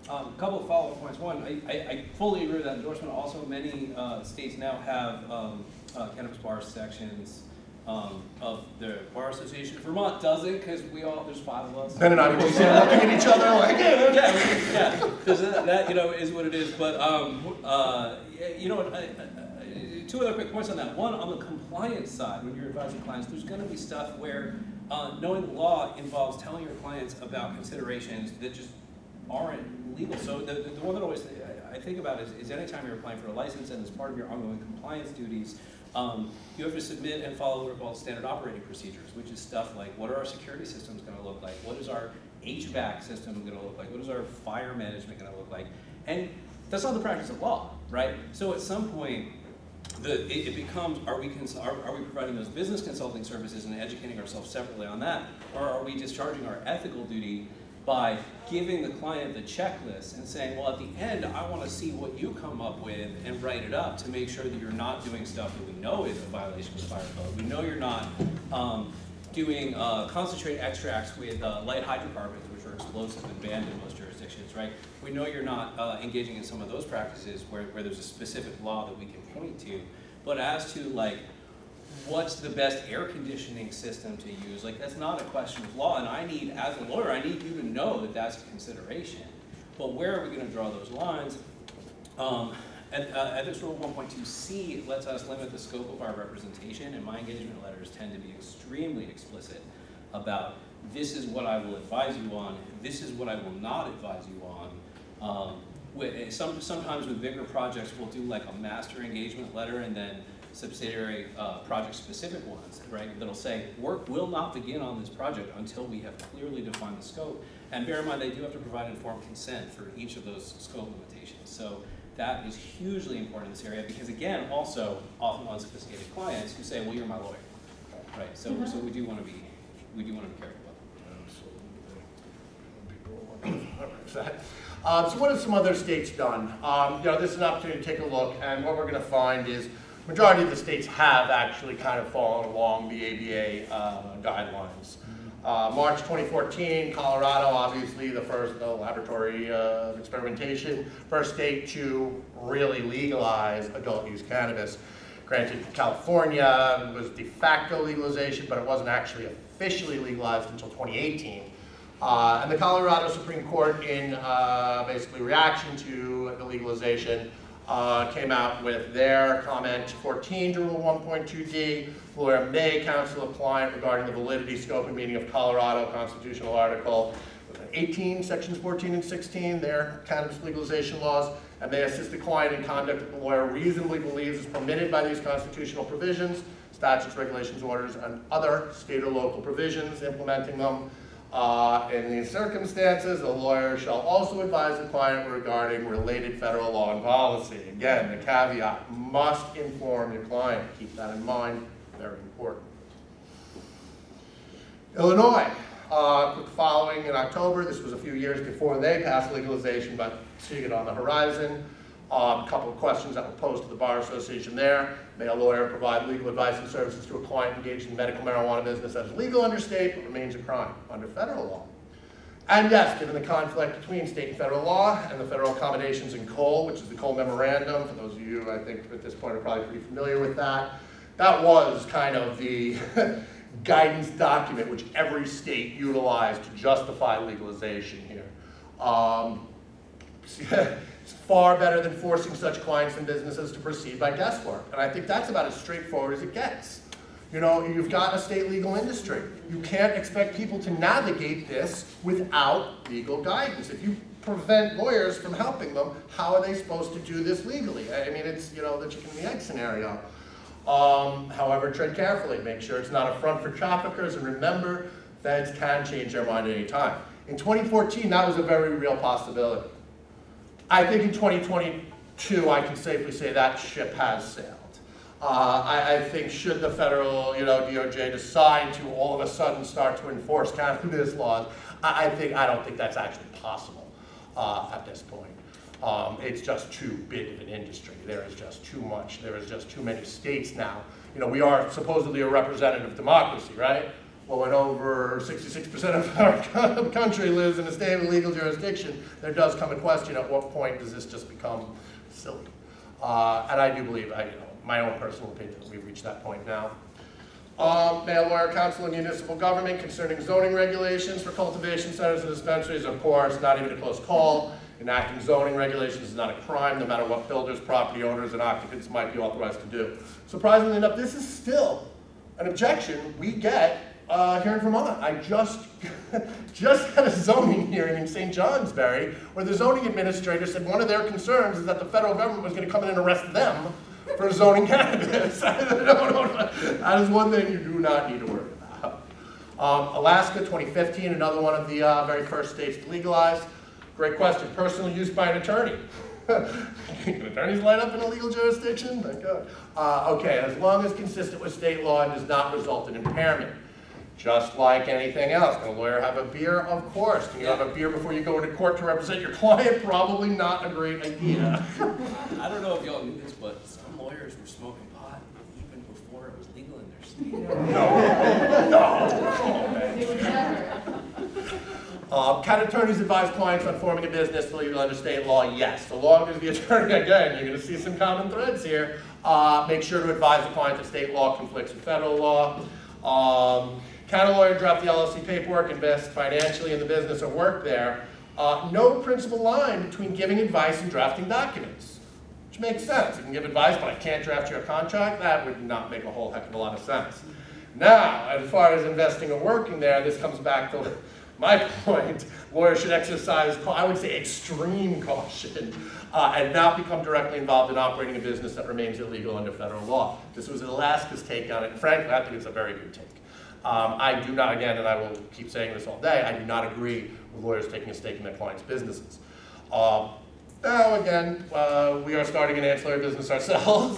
A couple of follow-up points. One, I fully agree with that endorsement. Also, many states now have cannabis bar sections of the bar association. Vermont doesn't, because there's five of us. Ben and I were just looking at each other like, yeah. Because that, you know, is what it is. But you know, two other quick points on that. One, on the compliance side, when you're advising clients, there's going to be stuff where knowing law involves telling your clients about considerations that just aren't legal. So the one that always I think about is anytime you're applying for a license and as part of your ongoing compliance duties, you have to submit and follow what are called standard operating procedures, which is stuff like what are our security systems going to look like, what is our HVAC system going to look like, what is our fire management going to look like, and that's not the practice of law, right? So at some point, it becomes, are we providing those business consulting services and educating ourselves separately on that, or are we discharging our ethical duty by giving the client the checklist and saying, well, at the end, I want to see what you come up with and write it up to make sure that you're not doing stuff that we know is a violation of the fire code. We know you're not doing concentrate extracts with light hydrocarbons, which are explosive and banned in most jurisdictions, right? We know you're not engaging in some of those practices where there's a specific law that we can point to. But as to, like, what's the best air conditioning system to use? Like, that's not a question of law, and I need, as a lawyer, I need you to know that that's a consideration. But where are we going to draw those lines? Ethics Rule 1.2c lets us limit the scope of our representation, and my engagement letters tend to be extremely explicit about this is what I will advise you on, this is what I will not advise you on. Sometimes with bigger projects, we'll do like a master engagement letter and then subsidiary project-specific ones, right? That'll say, work will not begin on this project until we have clearly defined the scope. And bear in mind, they do have to provide informed consent for each of those scope limitations. So that is hugely important in this area because, again, also often unsophisticated clients who say, well, you're my lawyer, right? So, so we do want to be careful about that. Absolutely. So what have some other states done? You know, this is an opportunity to take a look, and what we're going to find is majority of the states have actually kind of fallen along the ABA guidelines. March 2014, Colorado, obviously the first laboratory experimentation, first state to really legalize adult use cannabis. Granted, California was de facto legalization, but it wasn't actually officially legalized until 2018. And the Colorado Supreme Court, in basically reaction to the legalization, came out with their comment 14 to Rule 1.2D, where may counsel a client regarding the validity, scope, and meaning of Colorado Constitutional Article 18, Sections 14 and 16, their cannabis legalization laws, and may assist the client in conduct that the lawyer reasonably believes is permitted by these constitutional provisions, statutes, regulations, orders, and other state or local provisions implementing them. In these circumstances, the lawyer shall also advise the client regarding related federal law and policy. Again, the caveat, must inform your client. Keep that in mind, very important. Illinois, following in October, this was a few years before they passed legalization, but seeing it on the horizon. A couple of questions that were posed to the Bar Association there. May a lawyer provide legal advice and services to a client engaged in medical marijuana business that is legal under state but remains a crime under federal law? And yes, given the conflict between state and federal law and the federal accommodations in Cole, which is the Cole Memorandum, for those of you I think at this point are probably pretty familiar with that, that was kind of the guidance document which every state utilized to justify legalization here. It's far better than forcing such clients and businesses to proceed by guesswork. And I think that's about as straightforward as it gets. You know, you've got a state legal industry. You can't expect people to navigate this without legal guidance. If you prevent lawyers from helping them, how are they supposed to do this legally? I mean, it's, you know, the chicken and the egg scenario. However, tread carefully. Make sure it's not a front for traffickers, and remember, feds can change their mind at any time. In 2014, that was a very real possibility. I think in 2022, I can safely say that ship has sailed. I think should the federal, DOJ decide to all of a sudden start to enforce cannabis laws, I don't think that's actually possible at this point. It's just too big of an industry. There is just too much. There is just too many states now. You know, we are supposedly a representative democracy, right? Well, when over 66% of our country lives in a state of legal jurisdiction, there does come a question, at what point does this just become silly? And I do believe, my own personal opinion, we've reached that point now. May a lawyer counsel in municipal government concerning zoning regulations for cultivation centers and dispensaries? Of course, not even a close call. Enacting zoning regulations is not a crime, no matter what builders, property owners, and occupants might be authorized to do. Surprisingly enough, this is still an objection we get here in Vermont. I just had a zoning hearing in St. Johnsbury where the zoning administrator said one of their concerns is that the federal government was going to come in and arrest them for zoning cannabis. That is one thing you do not need to worry about. Alaska, 2015, another one of the very first states to legalize. Great question. Personal use by an attorney. Can attorneys light up in a legal jurisdiction? Thank God. Okay, as long as consistent with state law and does not result in impairment. Just like anything else. Can a lawyer have a beer? Of course. Can you have a beer before you go into court to represent your client? Probably not a great idea. I don't know if y'all knew this, but some lawyers were smoking pot even before it was legal in their state. Can attorneys advise clients on forming a business legal under state law? Yes. So long as the attorney, again, you're going to see some common threads here, make sure to advise the client that state law conflicts with federal law. Can a lawyer drop the LLC paperwork, invest financially in the business, or work there? No principal line between giving advice and drafting documents, which makes sense. You can give advice, but I can't draft your contract. That would not make a whole heck of a lot of sense. Now, as far as investing or working there, this comes back to my point. Lawyers should exercise, I would say, extreme caution and not become directly involved in operating a business that remains illegal under federal law. This was Alaska's take on it, and frankly, I think it's a very good take. I do not, again, and I will keep saying this all day, I do not agree with lawyers taking a stake in their clients' businesses. Now, again, we are starting an ancillary business ourselves,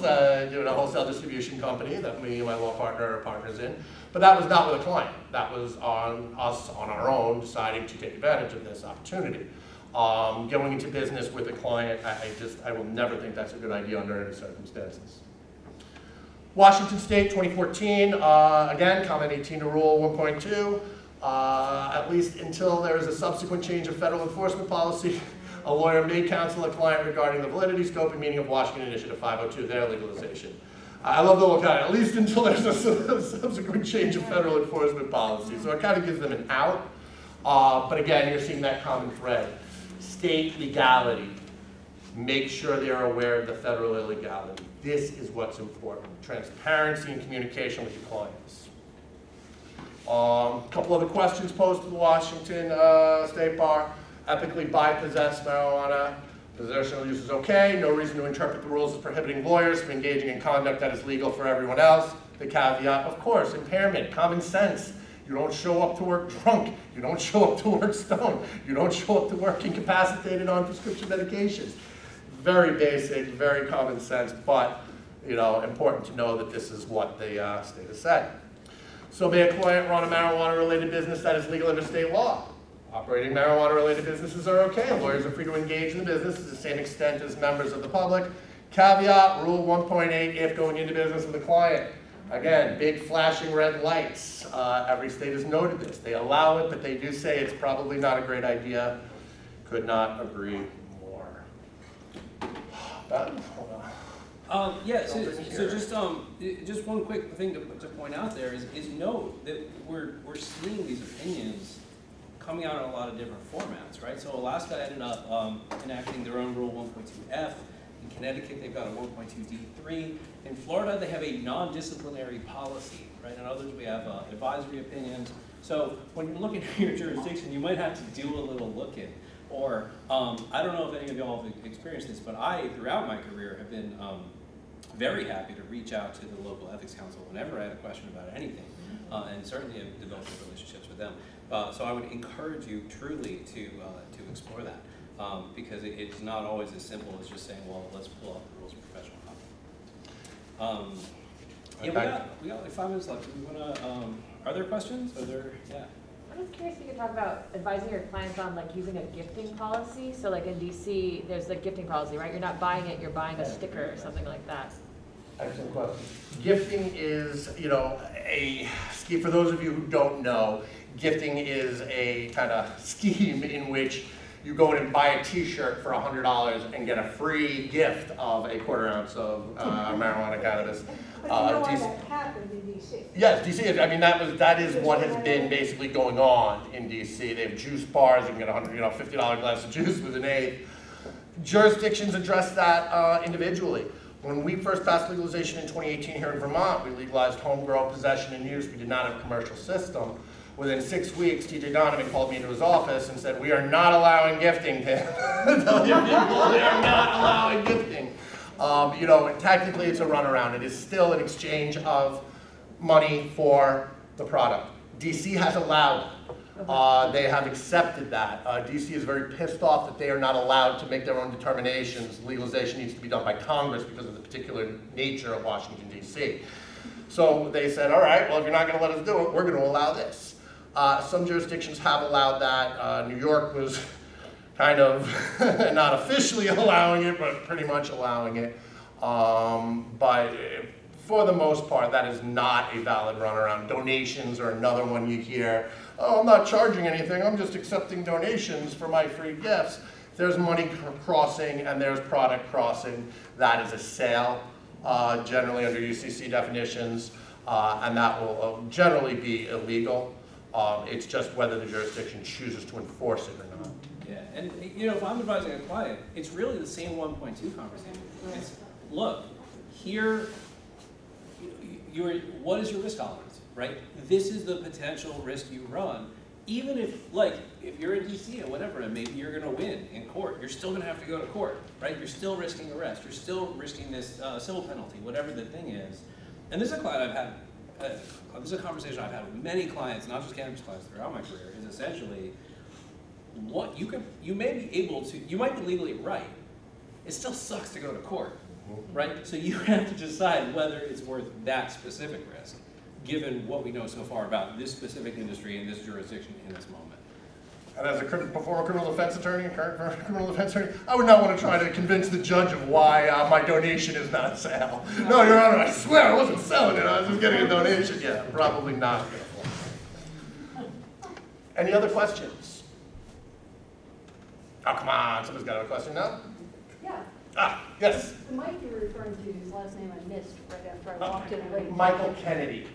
doing a wholesale distribution company that me and my law partner are partners in, but that was not with a client. That was on us, on our own, deciding to take advantage of this opportunity. Going into business with a client, I will never think that's a good idea under any circumstances. Washington State, 2014, again, comment 18 to Rule 1.2, at least until there is a subsequent change of federal enforcement policy. A lawyer may counsel a client regarding the validity, scope, and meaning of Washington Initiative 502, their legalization. I love the whole kind of, at least until there's a subsequent change of federal enforcement policy. So it kind of gives them an out. But again, you're seeing that common thread. State legality. Make sure they're aware of the federal illegality. This is what's important. Transparency and communication with your clients. A couple other questions posed to the Washington State Bar. Ethically by-possessed marijuana. Possession or use is okay. No reason to interpret the rules as prohibiting lawyers from engaging in conduct that is legal for everyone else. The caveat, of course, impairment, common sense. You don't show up to work drunk. You don't show up to work stoned. You don't show up to work incapacitated on prescription medications. Very basic, very common sense, but you know, important to know that this is what the state has said. So may a client run a marijuana-related business that is legal under state law? Operating marijuana-related businesses are okay. Lawyers are free to engage in the business to the same extent as members of the public. Caveat, Rule 1.8, if going into business with a client. Again, big flashing red lights. Every state has noted this. They allow it, but they do say it's probably not a great idea. Could not agree more. So just one quick thing to point out there is note that we're seeing these opinions coming out in a lot of different formats, right? So Alaska ended up enacting their own Rule 1.2F. In Connecticut, they've got a 1.2D3. In Florida, they have a non-disciplinary policy, right? In others, we have advisory opinions. So when you're looking at your jurisdiction, you might have to do a little looking. Or I don't know if any of y'all have experienced this, but I, throughout my career, have been very happy to reach out to the local ethics council whenever I had a question about anything, and certainly have developed relationships with them. So I would encourage you truly to explore that. Because it's not always as simple as just saying, well, let's pull out the rules of professional conduct. Yeah, we got like 5 minutes left. We wanna, are there questions? Are there, yeah. I was curious if you could talk about advising your clients on like using a gifting policy. So like in DC, there's the gifting policy, right? You're not buying it, you're buying a sticker or something like that. Excellent question. Gifting is, you know, a scheme, for those of you who don't know, gifting is a kind of scheme in which you go in and buy a t-shirt for $100 and get a free gift of a quarter-ounce of marijuana cannabis. But you know why that happened in D.C.? Yes, D.C. I mean, that is what has been basically going on in D.C. They have juice bars. You can get $50 glass of juice with an eighth. Jurisdictions address that individually. When we first passed legalization in 2018 here in Vermont, we legalized homegrown possession and use. We did not have a commercial system. Within 6 weeks, TJ Donovan called me into his office and said, we are not allowing gifting, Tim. Tell your people they are not allowing gifting. You know, technically it's a runaround. It is still an exchange of money for the product. DC has allowed it. They have accepted that. DC is very pissed off that they are not allowed to make their own determinations. Legalization needs to be done by Congress because of the particular nature of Washington, DC. So they said, all right, well, if you're not gonna let us do it, we're gonna allow this. Some jurisdictions have allowed that. New York was kind of not officially allowing it, but pretty much allowing it. But for the most part, that is not a valid runaround. Donations are another one you hear. Oh, I'm not charging anything. I'm just accepting donations for my free gifts. There's money crossing and there's product crossing. That is a sale, generally under UCC definitions, and that will generally be illegal. It's just whether the jurisdiction chooses to enforce it or not. Yeah, and you know, if I'm advising a client, it's really the same 1.2 conversation. It's, look, here, what is your risk tolerance, right? This is the potential risk you run. Even if, like, if you're in DC or whatever, and maybe you're gonna win in court, you're still gonna have to go to court, right? You're still risking arrest, you're still risking this civil penalty, whatever the thing is. And this is a client I've had, this is a conversation I've had with many clients, not just cannabis clients throughout my career, is essentially what you may be able to, you might be legally right. It still sucks to go to court, right? So you have to decide whether it's worth that specific risk, given what we know so far about this specific industry and this jurisdiction in this moment. And as a criminal defense attorney, a current criminal defense attorney, I would not want to try to convince the judge of why my donation is not a sale. No, Your Honor, I swear I wasn't selling it. I was just getting a donation. Yeah, probably not. Any other questions? Oh, come on, somebody's got a question now? Yeah. Ah, yes? The Mike you're referring to, his last name I missed right after I walked in late. Michael Kennedy.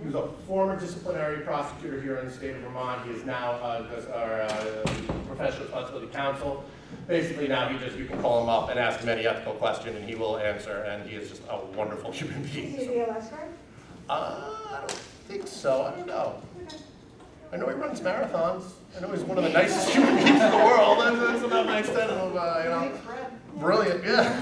He was a former disciplinary prosecutor here in the state of Vermont. He is now our professional responsibility counsel. Basically now he just, you can call him up and ask him any ethical question and he will answer, and he is just a wonderful human being. Is he the last guy? I don't think so, I don't know. I know he runs marathons. I know he's one of the nicest human beings in the world. That's about my extent of, you know. Brilliant, yeah.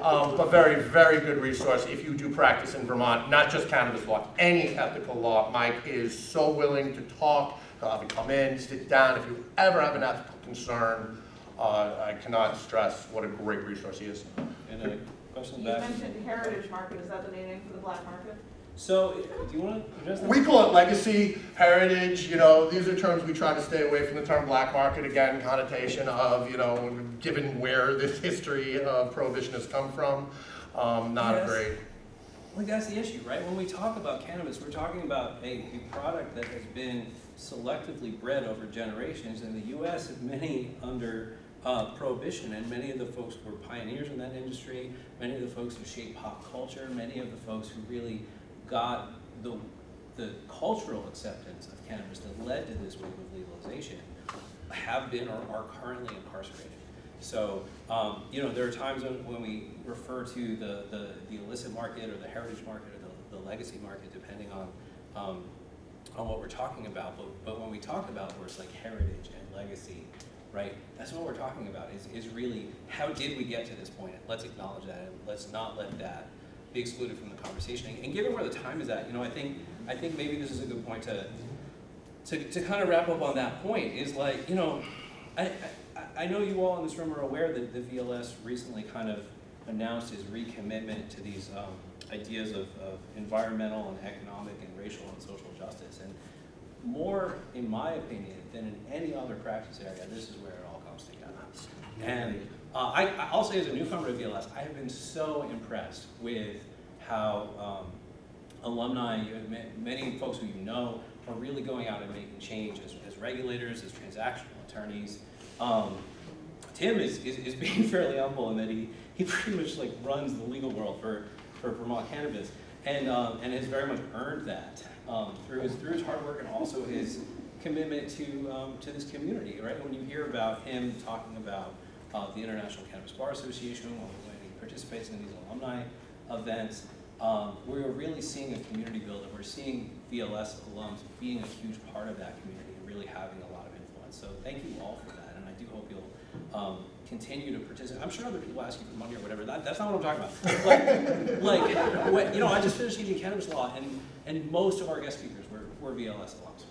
But very, very good resource if you do practice in Vermont, not just cannabis law, any ethical law. Mike is so willing to talk, come in, sit down. If you ever have an ethical concern, I cannot stress what a great resource he is. And a question back. You mentioned heritage market. Is that the name for the black market? So, do you want to address that? We call it legacy, heritage, you know, these are terms we try to stay away from. The term black market, again, connotation of, you know, given where this history of prohibition has come from, not yes. Great. Well, that's the issue, right? When we talk about cannabis, we're talking about a product that has been selectively bred over generations. In the U.S., have many under prohibition, and many of the folks who were pioneers in that industry, many of the folks who shaped pop culture, many of the folks who really got the cultural acceptance of cannabis that led to this wave of legalization have been or are currently incarcerated. So, you know, there are times when we refer to the illicit market or the heritage market or the legacy market, depending on what we're talking about. But when we talk about words like heritage and legacy, right, that's what we're talking about, is really how did we get to this point? Let's acknowledge that, and let's not let that be excluded from the conversation. And given where the time is at, you know, I think maybe this is a good point to kind of wrap up on that point. Is like, you know, I know you all in this room are aware that the VLS recently kind of announced his recommitment to these ideas of environmental and economic and racial and social justice. And more, in my opinion, than in any other practice area, this is where it all comes together. And I'll say as a newcomer to VLS, I have been so impressed with how alumni, many folks who you know, are really going out and making change as regulators, as transactional attorneys. Tim is being fairly humble in that he pretty much like runs the legal world for Vermont cannabis, and has very much earned that through his hard work and also his commitment to this community. Right, when you hear about him talking about the International Cannabis Bar Association, when he participates in these alumni events, we're really seeing a community build, and we're seeing VLS alums being a huge part of that community and really having a lot of influence. So thank you all for that, and I do hope you'll continue to participate. I'm sure other people ask you for money or whatever. That's not what I'm talking about. Like when, you know, I just finished teaching cannabis law, and most of our guest speakers were VLS alums.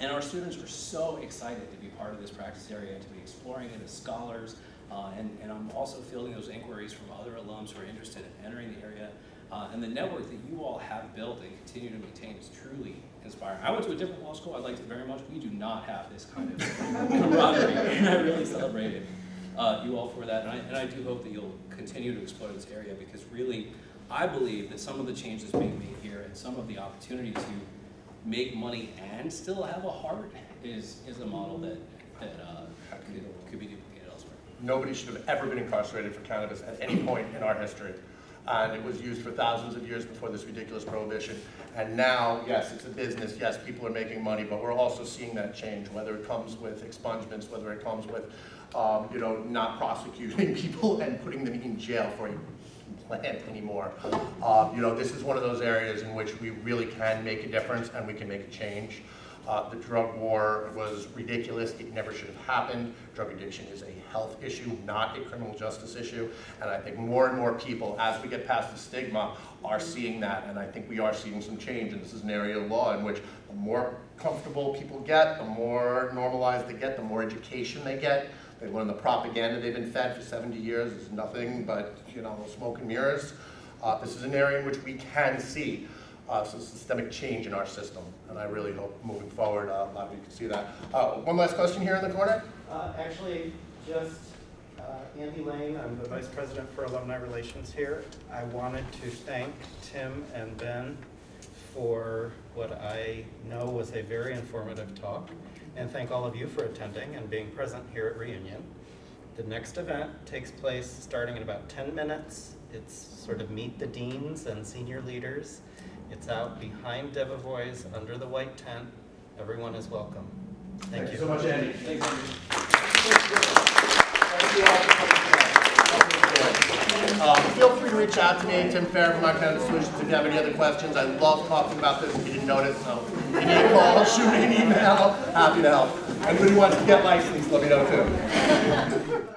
And our students are so excited to be part of this practice area, to be exploring it as scholars, and I'm also fielding those inquiries from other alums who are interested in entering the area. And the network that you all have built and continue to maintain is truly inspiring. I went to a different law school. I liked it very much. We do not have this kind of camaraderie, and I really celebrate it, you all for that. And I do hope that you'll continue to explore this area, because really, I believe that some of the changes being made here and some of the opportunities you make money and still have a heart is a model that could be duplicated elsewhere. Nobody should have ever been incarcerated for cannabis at any point in our history. And it was used for thousands of years before this ridiculous prohibition. And now, yes, it's a business. Yes, people are making money, but we're also seeing that change, whether it comes with expungements, whether it comes with you know, not prosecuting people and putting them in jail for you. Plant anymore. You know, this is one of those areas in which we really can make a difference and we can make a change. The drug war was ridiculous. It never should have happened. Drug addiction is a health issue, not a criminal justice issue. And I think more and more people, as we get past the stigma, are seeing that. And I think we are seeing some change. And this is an area of law in which the more comfortable people get, the more normalized they get, the more education they get. They learn the propaganda they've been fed for 70 years is nothing but, you know, smoke and mirrors. This is an area in which we can see some systemic change in our system, and I really hope moving forward a lot of you can see that. One last question here in the corner. Actually, just Andy Lane, I'm the Vice President for Alumni Relations here. I wanted to thank Tim and Ben for what I know was a very informative talk, and thank all of you for attending and being present here at Reunion. The next event takes place starting in about 10 minutes. It's sort of meet the deans and senior leaders. It's out behind Debevoise under the white tent. Everyone is welcome. Thank you so much, Andy. Thanks, Andy. Thank you all for coming today. Feel free to reach out to me, Tim Fair, Vermont Cannabis Solutions, if you have any other questions. I love talking about this. If you didn't notice, so if you need a call, shoot me an email. Happy to help. Anybody who wants to get licensed, let me know too.